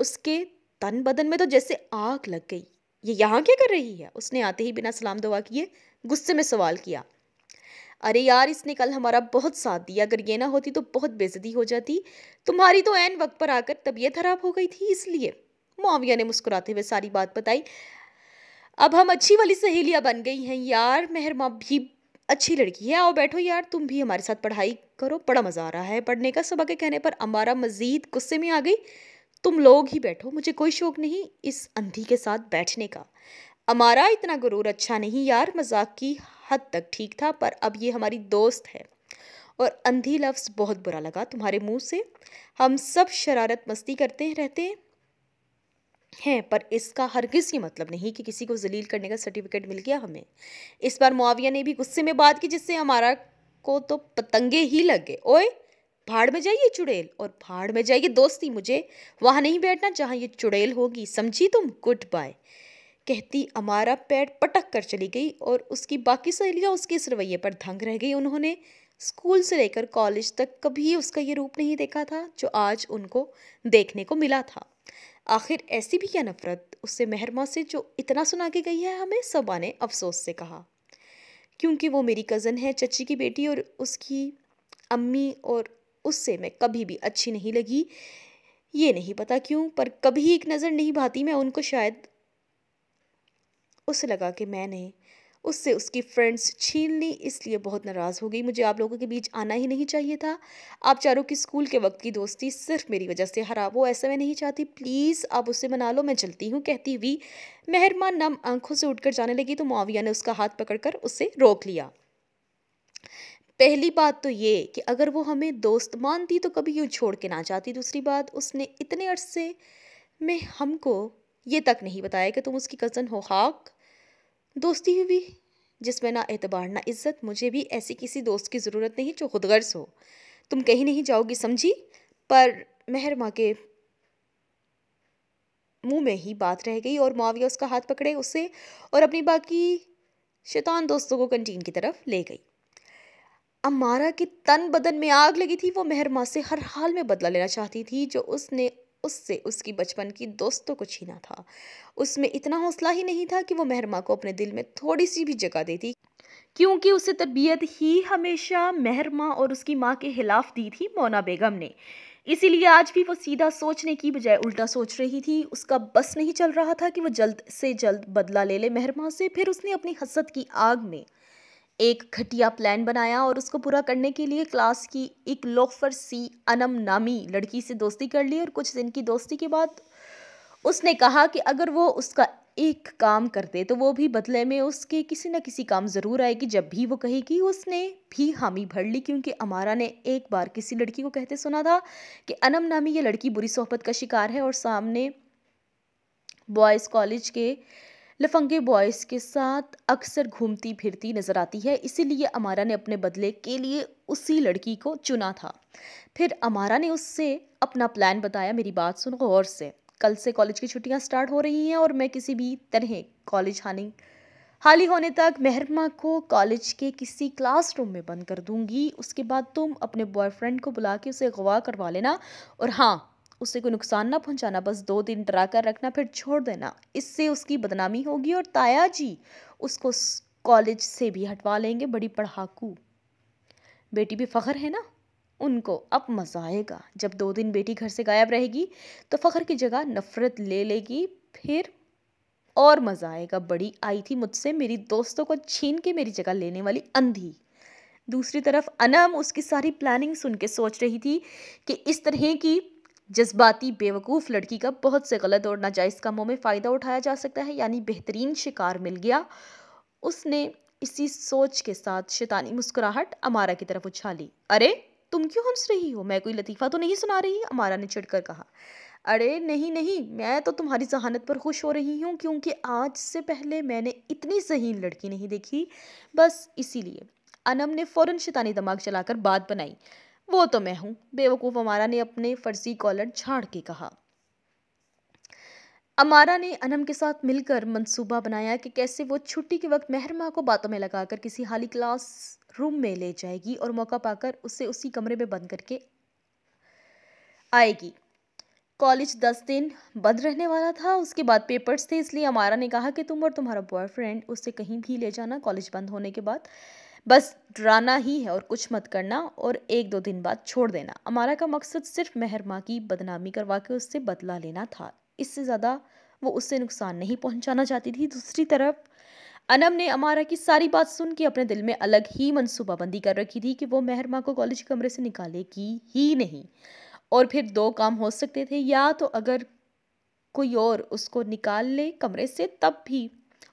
उसके तन बदन में तो जैसे आग लग गई। ये यहाँ क्या कर रही है? उसने आते ही बिना सलाम दुआ किए गुस्से में सवाल किया। अरे यार, इसने कल हमारा बहुत साथ दिया, अगर ये ना होती तो बहुत बेइज्जती हो जाती। तुम्हारी तो ऐन वक्त पर आकर तबीयत खराब हो गई थी इसलिए। मुआविया ने मुस्कुराते हुए सारी बात बताई। अब हम अच्छी वाली सहेलियां बन गई हैं यार, महरमा भी अच्छी लड़की है, आओ बैठो यार, तुम भी हमारे साथ पढ़ाई करो, बड़ा मज़ा आ रहा है पढ़ने का। सबा के कहने पर अमारा मजीद गुस्से में आ गई। तुम लोग ही बैठो, मुझे कोई शौक़ नहीं इस अंधी के साथ बैठने का। हमारा इतना गुरूर अच्छा नहीं यार, मजाक की हद तक ठीक था, पर अब ये हमारी दोस्त है। और अंधी लफ्ज़ बहुत बुरा लगा तुम्हारे मुंह से। हम सब शरारत मस्ती करते रहते हैं, पर इसका हरगिज़ ये मतलब नहीं कि किसी को जलील करने का सर्टिफिकेट मिल गया हमें। इस बार मुआविया ने भी गुस्से में बात की, जिससे हमारा को तो पतंगे ही लगे। ओए भाड़ में जाइए चुड़ैल, और भाड़ में जाइए दोस्ती, मुझे वहाँ नहीं बैठना जहाँ ये चुड़ैल होगी, समझी तुम, गुड बाय। कहती हमारा पैर पटक कर चली गई और उसकी बाकी सहेलियाँ उसके इस रवैये पर दंग रह गई। उन्होंने स्कूल से लेकर कॉलेज तक कभी उसका ये रूप नहीं देखा था जो आज उनको देखने को मिला था। आखिर ऐसी भी क्या नफरत उससे महरमा से जो इतना सुना के गई है हमें, सबा ने अफसोस से कहा। क्योंकि वो मेरी कज़न है, चची की बेटी, और उसकी अम्मी और उससे मैं कभी भी अच्छी नहीं लगी। ये नहीं पता क्यों, पर कभी एक नज़र नहीं भाती मैं उनको। शायद उसे लगा कि मैंने उससे उसकी फ्रेंड्स छीन ली, इसलिए बहुत नाराज़ हो गई। मुझे आप लोगों के बीच आना ही नहीं चाहिए था। आप चारों की स्कूल के वक्त की दोस्ती सिर्फ मेरी वजह से ख़राब हो, ऐसा मैं नहीं चाहती। प्लीज़ आप उससे मना लो, मैं चलती हूँ। कहती हुई मेहरमा नम आंखों से उठकर जाने लगी तो मुआविया ने उसका हाथ पकड़कर उससे रोक लिया। पहली बात तो ये कि अगर वो हमें दोस्त मानती तो कभी यूँ छोड़ के ना जाती। दूसरी बात, उसने इतने अरसे में हमको ये तक नहीं बताया कि तुम उसकी कज़न हो। हाक दोस्ती हुई जिसमें ना एतबार ना इज़्ज़त। मुझे भी ऐसी किसी दोस्त की ज़रूरत नहीं जो खुदगर्ज हो। तुम कहीं नहीं जाओगी, समझी। पर महरमा के मुंह में ही बात रह गई और मुआविया उसका हाथ पकड़े उसे और अपनी बाकी शैतान दोस्तों को कैंटीन की तरफ ले गई। अमारा के तन बदन में आग लगी थी। वो महरमा से हर हाल में बदला लेना चाहती थी जो उसने उससे उसकी बचपन की दोस्तों को छीना था। उसमें इतना हौसला ही नहीं था कि वो महरमा को अपने दिल में थोड़ी सी भी जगह देती, क्योंकि उसे तबीयत ही हमेशा महरमा और उसकी माँ के खिलाफ दी थी मोना बेगम ने। इसीलिए आज भी वो सीधा सोचने की बजाय उल्टा सोच रही थी। उसका बस नहीं चल रहा था कि वो जल्द से जल्द बदला ले ले महरमा से। फिर उसने अपनी हसद की आग में एक घटिया प्लान बनाया और उसको पूरा करने के लिए क्लास की एक लोफर सी अनम नामी लड़की से दोस्ती कर ली। और कुछ दिन की दोस्ती के बाद उसने कहा कि अगर वो उसका एक काम कर दे तो वो भी बदले में उसके किसी न किसी काम ज़रूर आएगी जब भी वो कहेगी। उसने भी हामी भर ली, क्योंकि अमारा ने एक बार किसी लड़की को कहते सुना था कि अनम नामी ये लड़की बुरी सोहबत का शिकार है और सामने बॉयज़ कॉलेज के लफंगे बॉयज़ के साथ अक्सर घूमती फिरती नज़र आती है। इसीलिए अमारा ने अपने बदले के लिए उसी लड़की को चुना था। फिर अमारा ने उससे अपना प्लान बताया। मेरी बात सुनो गौर से, कल से कॉलेज की छुट्टियां स्टार्ट हो रही हैं और मैं किसी भी तरह कॉलेज हाली होने तक महरमा को कॉलेज के किसी क्लासरूम में बंद कर दूंगी। उसके बाद तुम अपने बॉयफ्रेंड को बुला के उसे अगवा करवा लेना, और हाँ उसे कोई नुकसान ना पहुंचाना, बस 2 दिन डरा कर रखना, फिर छोड़ देना। इससे उसकी बदनामी होगी और ताया जी उसको कॉलेज से भी हटवा लेंगे। बड़ी पढ़ाकू बेटी भी फ़ख्र है ना, उनको अब मज़ा आएगा। जब 2 दिन बेटी घर से गायब रहेगी तो फ़ख्र की जगह नफ़रत ले लेगी, फिर और मज़ा आएगा। बड़ी आई थी मुझसे, मेरी दोस्तों को छीन के मेरी जगह लेने वाली अंधी। दूसरी तरफ अनम उसकी सारी प्लानिंग सुन के सोच रही थी कि इस तरह की जज्बाती बेवकूफ़ लड़की का बहुत से गलत और नाजायज़ कामों में फ़ायदा उठाया जा सकता है, यानी बेहतरीन शिकार मिल गया। उसने इसी सोच के साथ शैतानी मुस्कुराहट अमारा की तरफ उछाली। अरे तुम क्यों हंस रही हो, मैं कोई लतीफ़ा तो नहीं सुना रही, अमारा ने चिढ़कर कहा। अरे नहीं, मैं तो तुम्हारी जहानत पर खुश हो रही हूँ, क्योंकि आज से पहले मैंने इतनी ज़हीन लड़की नहीं देखी। बस इसीलिए अनम ने फ़ौरन शैतानी दिमाग चलाकर बात बनाई। वो तो मैं हूँ बेवकूफ़, अमारा ने अपने फर्जी कॉलर झाड़ के कहा। अमारा ने अनम के साथ मिलकर मंसूबा बनाया कि कैसे वो छुट्टी के वक्त महरमा को बातों में लगाकर किसी हाली क्लास रूम में ले जाएगी और मौका पाकर उसे उसी कमरे में बंद करके आएगी। कॉलेज 10 दिन बंद रहने वाला था, उसके बाद पेपर्स थे, इसलिए अमारा ने कहा कि तुम और तुम्हारा बॉयफ्रेंड उसे कहीं भी ले जाना कॉलेज बंद होने के बाद, बस डराना ही है और कुछ मत करना, और 1-2 दिन बाद छोड़ देना। अमारा का मकसद सिर्फ महरमा की बदनामी करवा के उससे बदला लेना था, इससे ज़्यादा वो उससे नुकसान नहीं पहुंचाना चाहती थी। दूसरी तरफ अनम ने अमारा की सारी बात सुन के अपने दिल में अलग ही मनसूबाबंदी कर रखी थी कि वो महरमा को कॉलेज के कमरे से निकालेगी ही नहीं और फिर दो काम हो सकते थे, या तो अगर कोई और उसको निकाल ले कमरे से तब भी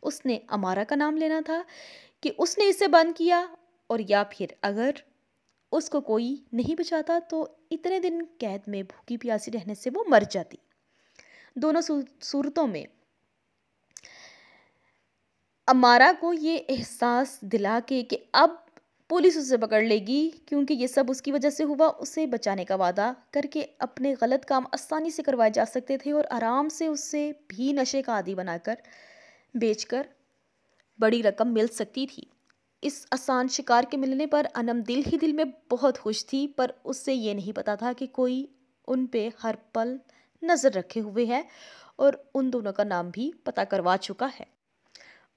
उसने अमारा का नाम लेना था कि उसने इसे बंद किया, और या फिर अगर उसको कोई नहीं बचाता तो इतने दिन कैद में भूखी प्यासी रहने से वो मर जाती। दोनों सूरतों में अमारा को ये एहसास दिला के कि अब पुलिस उसे पकड़ लेगी क्योंकि ये सब उसकी वजह से हुआ, उसे बचाने का वादा करके अपने गलत काम आसानी से करवाए जा सकते थे और आराम से उसे भी नशे का आदी बनाकर बेचकर बड़ी रकम मिल सकती थी। इस आसान शिकार के मिलने पर अनम दिल ही दिल में बहुत खुश थी, पर उससे ये नहीं पता था कि कोई उन पे हर पल नज़र रखे हुए है और उन दोनों का नाम भी पता करवा चुका है।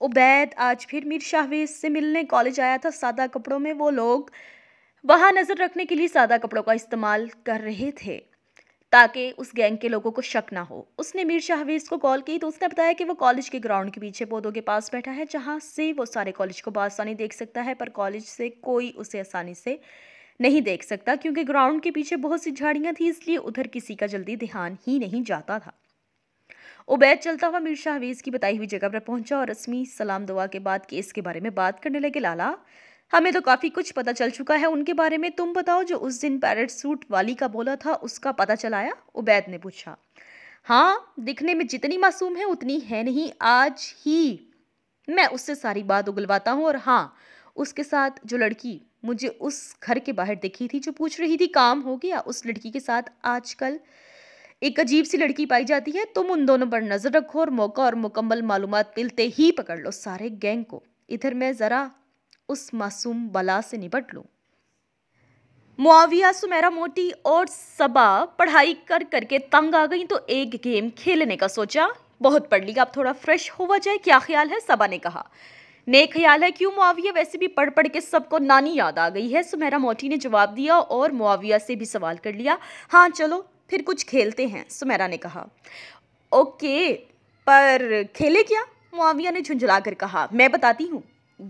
उबैद आज फिर मीर शाहवेज से मिलने कॉलेज आया था। सादा कपड़ों में वो लोग वहाँ नज़र रखने के लिए सादा कपड़ों का इस्तेमाल कर रहे थे ताकि उस गैंग के लोगों को शक ना हो। उसने मीर शाहवेज को कॉल की तो उसने बताया कि वो कॉलेज के ग्राउंड के पीछे पौधों के पास बैठा है जहाँ से वो सारे कॉलेज को बआसानी देख सकता है, पर कॉलेज से कोई उसे आसानी से नहीं देख सकता क्योंकि ग्राउंड के पीछे बहुत सी झाड़ियाँ थी, इसलिए उधर किसी का जल्दी ध्यान ही नहीं जाता था। उबैद चलता हुआ मीर शाहवेज की बताई हुई जगह पर पहुंचा और रस्मी सलाम दुआ के बाद केस के बारे में बात करने लगे। लाला, हमें तो काफ़ी कुछ पता चल चुका है उनके बारे में, तुम बताओ जो उस दिन पैरेट सूट वाली का बोला था उसका पता चलाया? उबैद ने पूछा। हाँ, दिखने में जितनी मासूम है उतनी है नहीं, आज ही मैं उससे सारी बात उगलवाता हूँ। और हाँ, उसके साथ जो लड़की मुझे उस घर के बाहर दिखी थी जो पूछ रही थी काम हो गया, उस लड़की के साथ आजकल एक अजीब सी लड़की पाई जाती है। तुम उन दोनों पर नज़र रखो और मौका और मुकम्मल मालूमात मिलते ही पकड़ लो सारे गैंग को। इधर मैं ज़रा उस मासूम बला से निपट लूँ। मुआविया, सुमेरा मोटी और सबा पढ़ाई कर करके तंग आ गई तो एक गेम खेलने का सोचा। बहुत पढ़ लिया, अब थोड़ा फ्रेश हुआ जाए, क्या ख्याल है? सबा ने कहा। नेक ख्याल है, क्यों मुआविया? वैसे भी पढ़ पढ़ के सबको नानी याद आ गई है, सुमेरा मोटी ने जवाब दिया और मुआविया से भी सवाल कर लिया। हाँ चलो फिर कुछ खेलते हैं, सुमेरा ने कहा। ओके, पर खेले क्या? मुआविया ने झुंझुलाकर कहा। मैं बताती हूँ,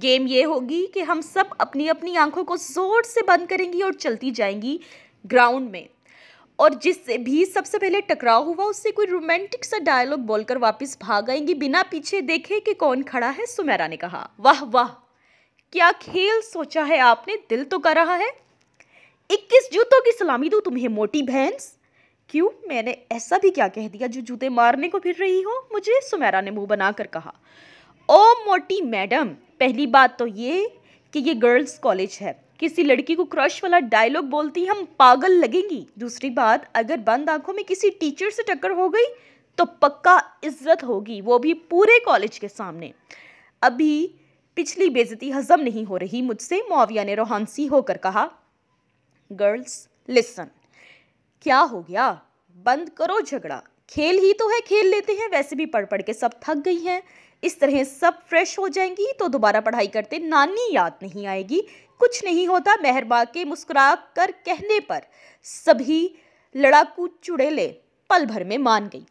गेम ये होगी कि हम सब अपनी अपनी आंखों को जोर से बंद करेंगी और चलती जाएंगी ग्राउंड में, और जिससे भी सबसे पहले टकराव हुआ उससे कोई रोमांटिक सा डायलॉग बोलकर वापस भाग आएंगी बिना पीछे देखे कि कौन खड़ा है, सुमेरा ने कहा। वाह वाह, क्या खेल सोचा है आपने, दिल तो कर रहा है। 21 जूतों की सलामी दूँ तुम्हें मोटी भैंस। क्यों, मैंने ऐसा भी क्या कह दिया जो जूते मारने को फिर रही हो मुझे, सुमेरा ने मुंह बनाकर कहा। ओ मोटी मैडम, पहली बात तो ये कि ये गर्ल्स कॉलेज है, किसी लड़की को क्रश वाला डायलॉग बोलती हम पागल लगेंगी। दूसरी बात, अगर बंद आंखों में किसी टीचर से टक्कर हो गई तो पक्का इज्जत होगी, वो भी पूरे कॉलेज के सामने। अभी पिछली बेइज्जती हजम नहीं हो रही मुझसे, मुआविया ने रोहानसी होकर कहा। गर्ल्स लिसन, क्या हो गया, बंद करो झगड़ा, खेल ही तो है, खेल लेते हैं। वैसे भी पढ़ पढ़ के सब थक गई हैं, इस तरह सब फ्रेश हो जाएंगी तो दोबारा पढ़ाई करते नानी याद नहीं आएगी। कुछ नहीं होता, मेहरबान के मुस्कुरा कर कहने पर सभी लड़ाकू चुड़ैले पल भर में मान गई।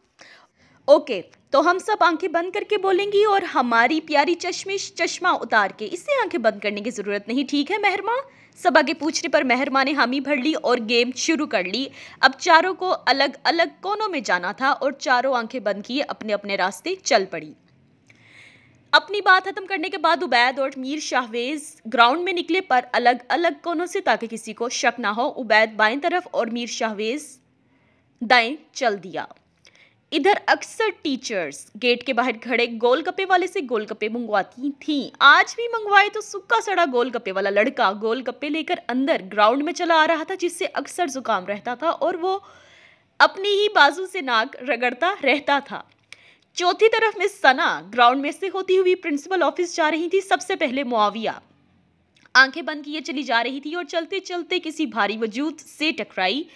ओके, तो हम सब आंखें बंद करके बोलेंगी और हमारी प्यारी चश्मिश चश्मा उतार के, इससे आंखें बंद करने की ज़रूरत नहीं, ठीक है मेहरमा? सबा के पूछने पर मेहरमा ने हामी भर ली और गेम शुरू कर ली। अब चारों को अलग अलग कोनों में जाना था और चारों आंखें बंद किए अपने अपने रास्ते चल पड़ी। अपनी बात ख़त्म करने के बाद उबैद और मीर शाहवेज ग्राउंड में निकले पर अलग अलग कोनों से ताकि किसी को शक ना हो। उबैद बाएं तरफ और मीर शाहवेज दाएं चल दिया। इधर अक्सर टीचर्स गेट के बाहर खड़े गोलगप्पे वाले से गोलगप्पे मंगवाती थीं। आज भी मंगवाए तो सूखा सड़ा गोलगप्पे वाला लड़का गोलगप्पे लेकर अंदर ग्राउंड में चला आ रहा था, जिससे अक्सर जुकाम रहता था और वो अपनी ही बाजू से नाक रगड़ता रहता था। चौथी तरफ में सना ग्राउंड में से होती हुई प्रिंसिपल ऑफिस जा रही थी। सबसे पहले मुआविया आंखें बंद किए चली जा रही थी और चलते चलते किसी भारी वजूद से टकराई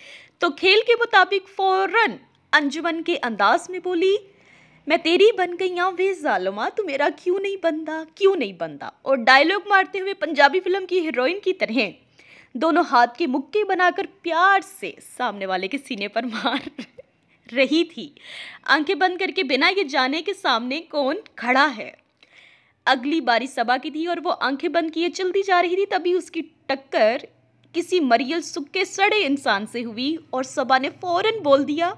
तो खेल के मुताबिक फौरन अंजुमन के अंदाज में बोली, मैं तेरी बन गई हूँ वे जालिमा, तू मेरा क्यों नहीं बनता, क्यों नहीं बनता। और डायलॉग मारते हुए पंजाबी फिल्म की हीरोइन की तरह दोनों हाथ के मुक्के बनाकर प्यार से सामने वाले के सीने पर मार रही थी, आंखें बंद करके बिना ये जाने के सामने कौन खड़ा है। अगली बारी सबा की थी और वो आंखें बंद किए चलती जा रही थी, तभी उसकी टक्कर किसी मरियल सुक्के सड़े इंसान से हुई और सबा ने फौरन बोल दिया,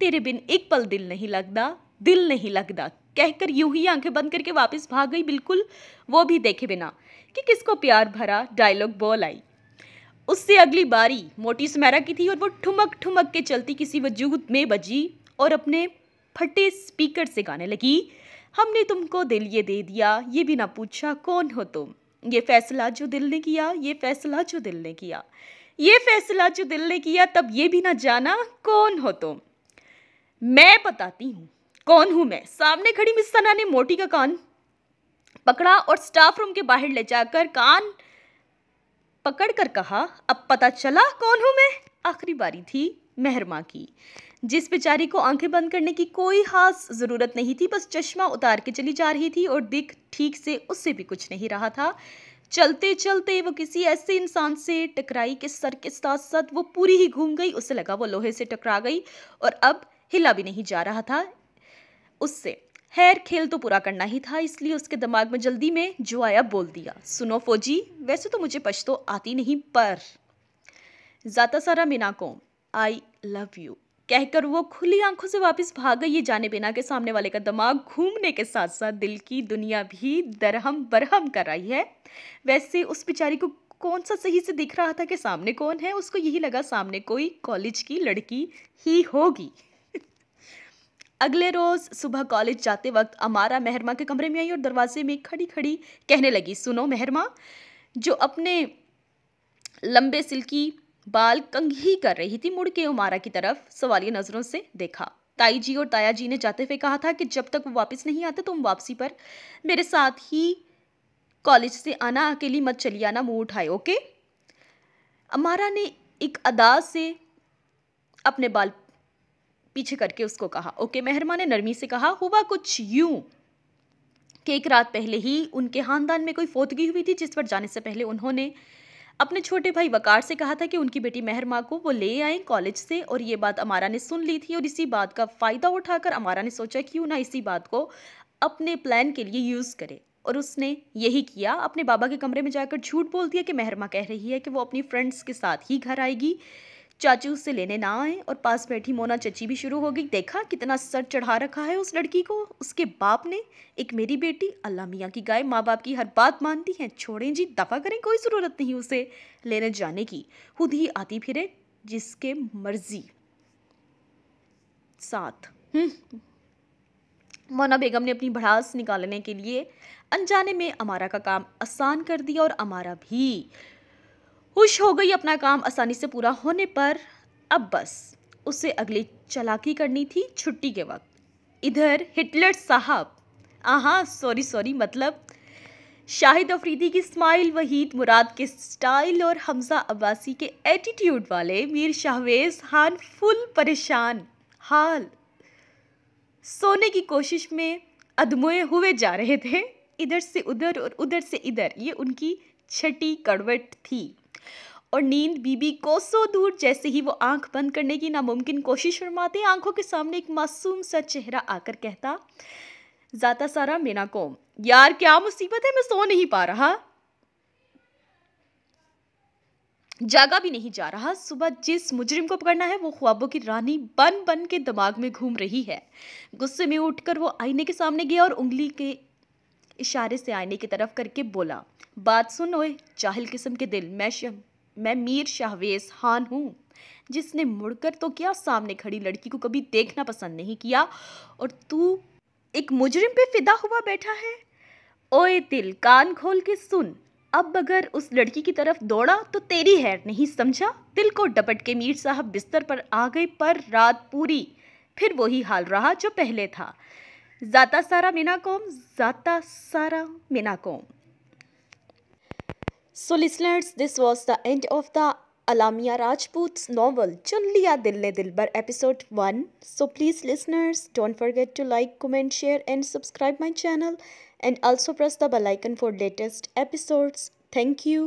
तेरे बिन एक पल दिल नहीं लगदा, दिल नहीं लगदा, कहकर यूं ही आंखें बंद करके वापस भाग गई, बिल्कुल वो भी देखे बिना कि किसको प्यार भरा डायलॉग बॉल आई। उससे अगली बारी मोटी सुमेरा की थी और वो ठुमक ठुमक के चलती किसी वजूद में बजी और अपने फटे स्पीकर से गाने लगी, हमने तुमको दिल ये दे दिया, ये भी ना पूछा कौन हो तुम, ये फैसला जो दिल ने किया, ये फैसला जो दिल ने किया, ये फैसला जो दिल ने किया, तब ये भी ना जाना कौन हो तुम। मैं बताती हूँ कौन हूँ मैं। सामने खड़ी मिस सना ने मोटी का कान पकड़ा और स्टाफ रूम के बाहर ले जाकर कान पकड़कर कहा, अब पता चला कौन हूँ मैं। आखिरी बारी थी मेहरमा की, जिस बेचारी को आंखें बंद करने की कोई खास ज़रूरत नहीं थी, बस चश्मा उतार के चली जा रही थी और दिख ठीक से उससे भी कुछ नहीं रहा था। चलते चलते वो किसी ऐसे इंसान से टकराई के सर के साथ साथ वो पूरी ही घूम गई। उसे लगा वो लोहे से टकरा गई और अब हिला भी नहीं जा रहा था उससे। खैर खेल तो पूरा करना ही था, इसलिए उसके दिमाग में जल्दी में जो आया बोल दिया, सुनो फौजी, वैसे तो मुझे पश्तो आती नहीं, पर ज़्यादा सारा मिनाकोम आई लव यू, कहकर वो खुली आंखों से वापस भाग गई। ये जाने बिना के सामने वाले का दिमाग घूमने के साथ साथ दिल की दुनिया भी दरहम बरहम कर रही है। वैसे उस बेचारी को कौन सा सही से दिख रहा था कि सामने कौन है, उसको यही लगा सामने कोई कॉलेज की लड़की ही होगी। अगले रोज़ सुबह कॉलेज जाते वक्त अमारा मेहरमा के कमरे में आई और दरवाजे में खड़ी खड़ी कहने लगी, सुनो मेहरमा, जो अपने लंबे सिल्की बाल कंघी कर रही थी, मुड़ के अमारा की तरफ सवालिया नज़रों से देखा। ताई जी और ताया जी ने जाते हुए कहा था कि जब तक वो वापस नहीं आते तुम वापसी पर मेरे साथ ही कॉलेज से आना, अकेली मत चली आना, मुँह उठाए ओके। अमारा ने एक अदा से अपने बाल पीछे करके उसको कहा। ओके मेहरमा ने नरमी से कहा। हुआ कुछ यूं कि एक रात पहले ही उनके खानदान में कोई फौतगी हुई थी, जिस पर जाने से पहले उन्होंने अपने छोटे भाई वकार से कहा था कि उनकी बेटी मेहरमा को वो ले आए कॉलेज से, और ये बात अमारा ने सुन ली थी और इसी बात का फ़ायदा उठाकर अमारा ने सोचा क्यों ना इसी बात को अपने प्लान के लिए यूज़ करे, और उसने यही किया। अपने बाबा के कमरे में जाकर झूठ बोल दिया कि मेहरमा कह रही है कि वो अपनी फ्रेंड्स के साथ ही घर आएगी, चाचू उससे लेने ना आए, और पास बैठी मोना चची भी शुरू हो गई। देखा कितना सर चढ़ा रखा है उस लड़की को उसके बाप ने, एक मेरी बेटी अल्लाह मियाँ की गाय, माँ बाप की हर बात मानती हैं, छोड़ें जी दफ़ा करें, कोई ज़रूरत नहीं उसे लेने जाने की, खुद ही आती फिरे जिसके मर्जी साथ। मोना बेगम ने अपनी भड़ास निकालने के लिए अनजाने में अमारा का काम आसान कर दिया और अमारा भी खुश हो गई अपना काम आसानी से पूरा होने पर। अब बस उसे अगली चालाकी करनी थी छुट्टी के वक्त। इधर हिटलर साहब मतलब शाहिद अफरीदी की स्माइल, वहीद मुराद के स्टाइल और हमजा अब्बासी के एटीट्यूड वाले मीर शाहवेज खान फुल परेशान हाल सोने की कोशिश में अदमोए हुए जा रहे थे, इधर से उधर और उधर से इधर, ये उनकी छठी करवट थी। और नींद बीबी कोसों दूर, जैसे ही वो आंख बंद करने की नामुमकिन कोशिश फरमाते, आंखों के सामने एक मासूम सा चेहरा आकर कहता, ज़ाता सारा मेना कोम, यार क्या मुसीबत है, मैं सो नहीं पा रहा, जागा भी नहीं जा रहा, सुबह जिस मुजरिम को पकड़ना है वो ख्वाबों की रानी बन बन के दिमाग में घूम रही है। गुस्से में उठकर वो आईने के सामने गया और उंगली के इशारे से आईने की तरफ करके बोला, बात सुन ओए जाहिल किस्म के दिल, मैं मीर शाहवेज खान हूँ, जिसने मुड़कर तो क्या सामने खड़ी लड़की को कभी देखना पसंद नहीं किया, और तू एक मुजरिम पे फिदा हुआ बैठा है। ओए दिल कान खोल के सुन, अब अगर उस लड़की की तरफ दौड़ा तो तेरी हैर नहीं, समझा। दिल को डपट के मीर साहब बिस्तर पर आ गए, पर रात पूरी फिर वही हाल रहा जो पहले था। ज़ाता सारा मीना कौम, ज़ाता सारा मीना कौम। So listeners, this was the end of the Alaya Rajpoot's novel Chun Liya Dil Ne Dilbar episode 1. So please listeners, don't forget to like, comment, share and subscribe my channel, and also press the bell icon for latest episodes. Thank you.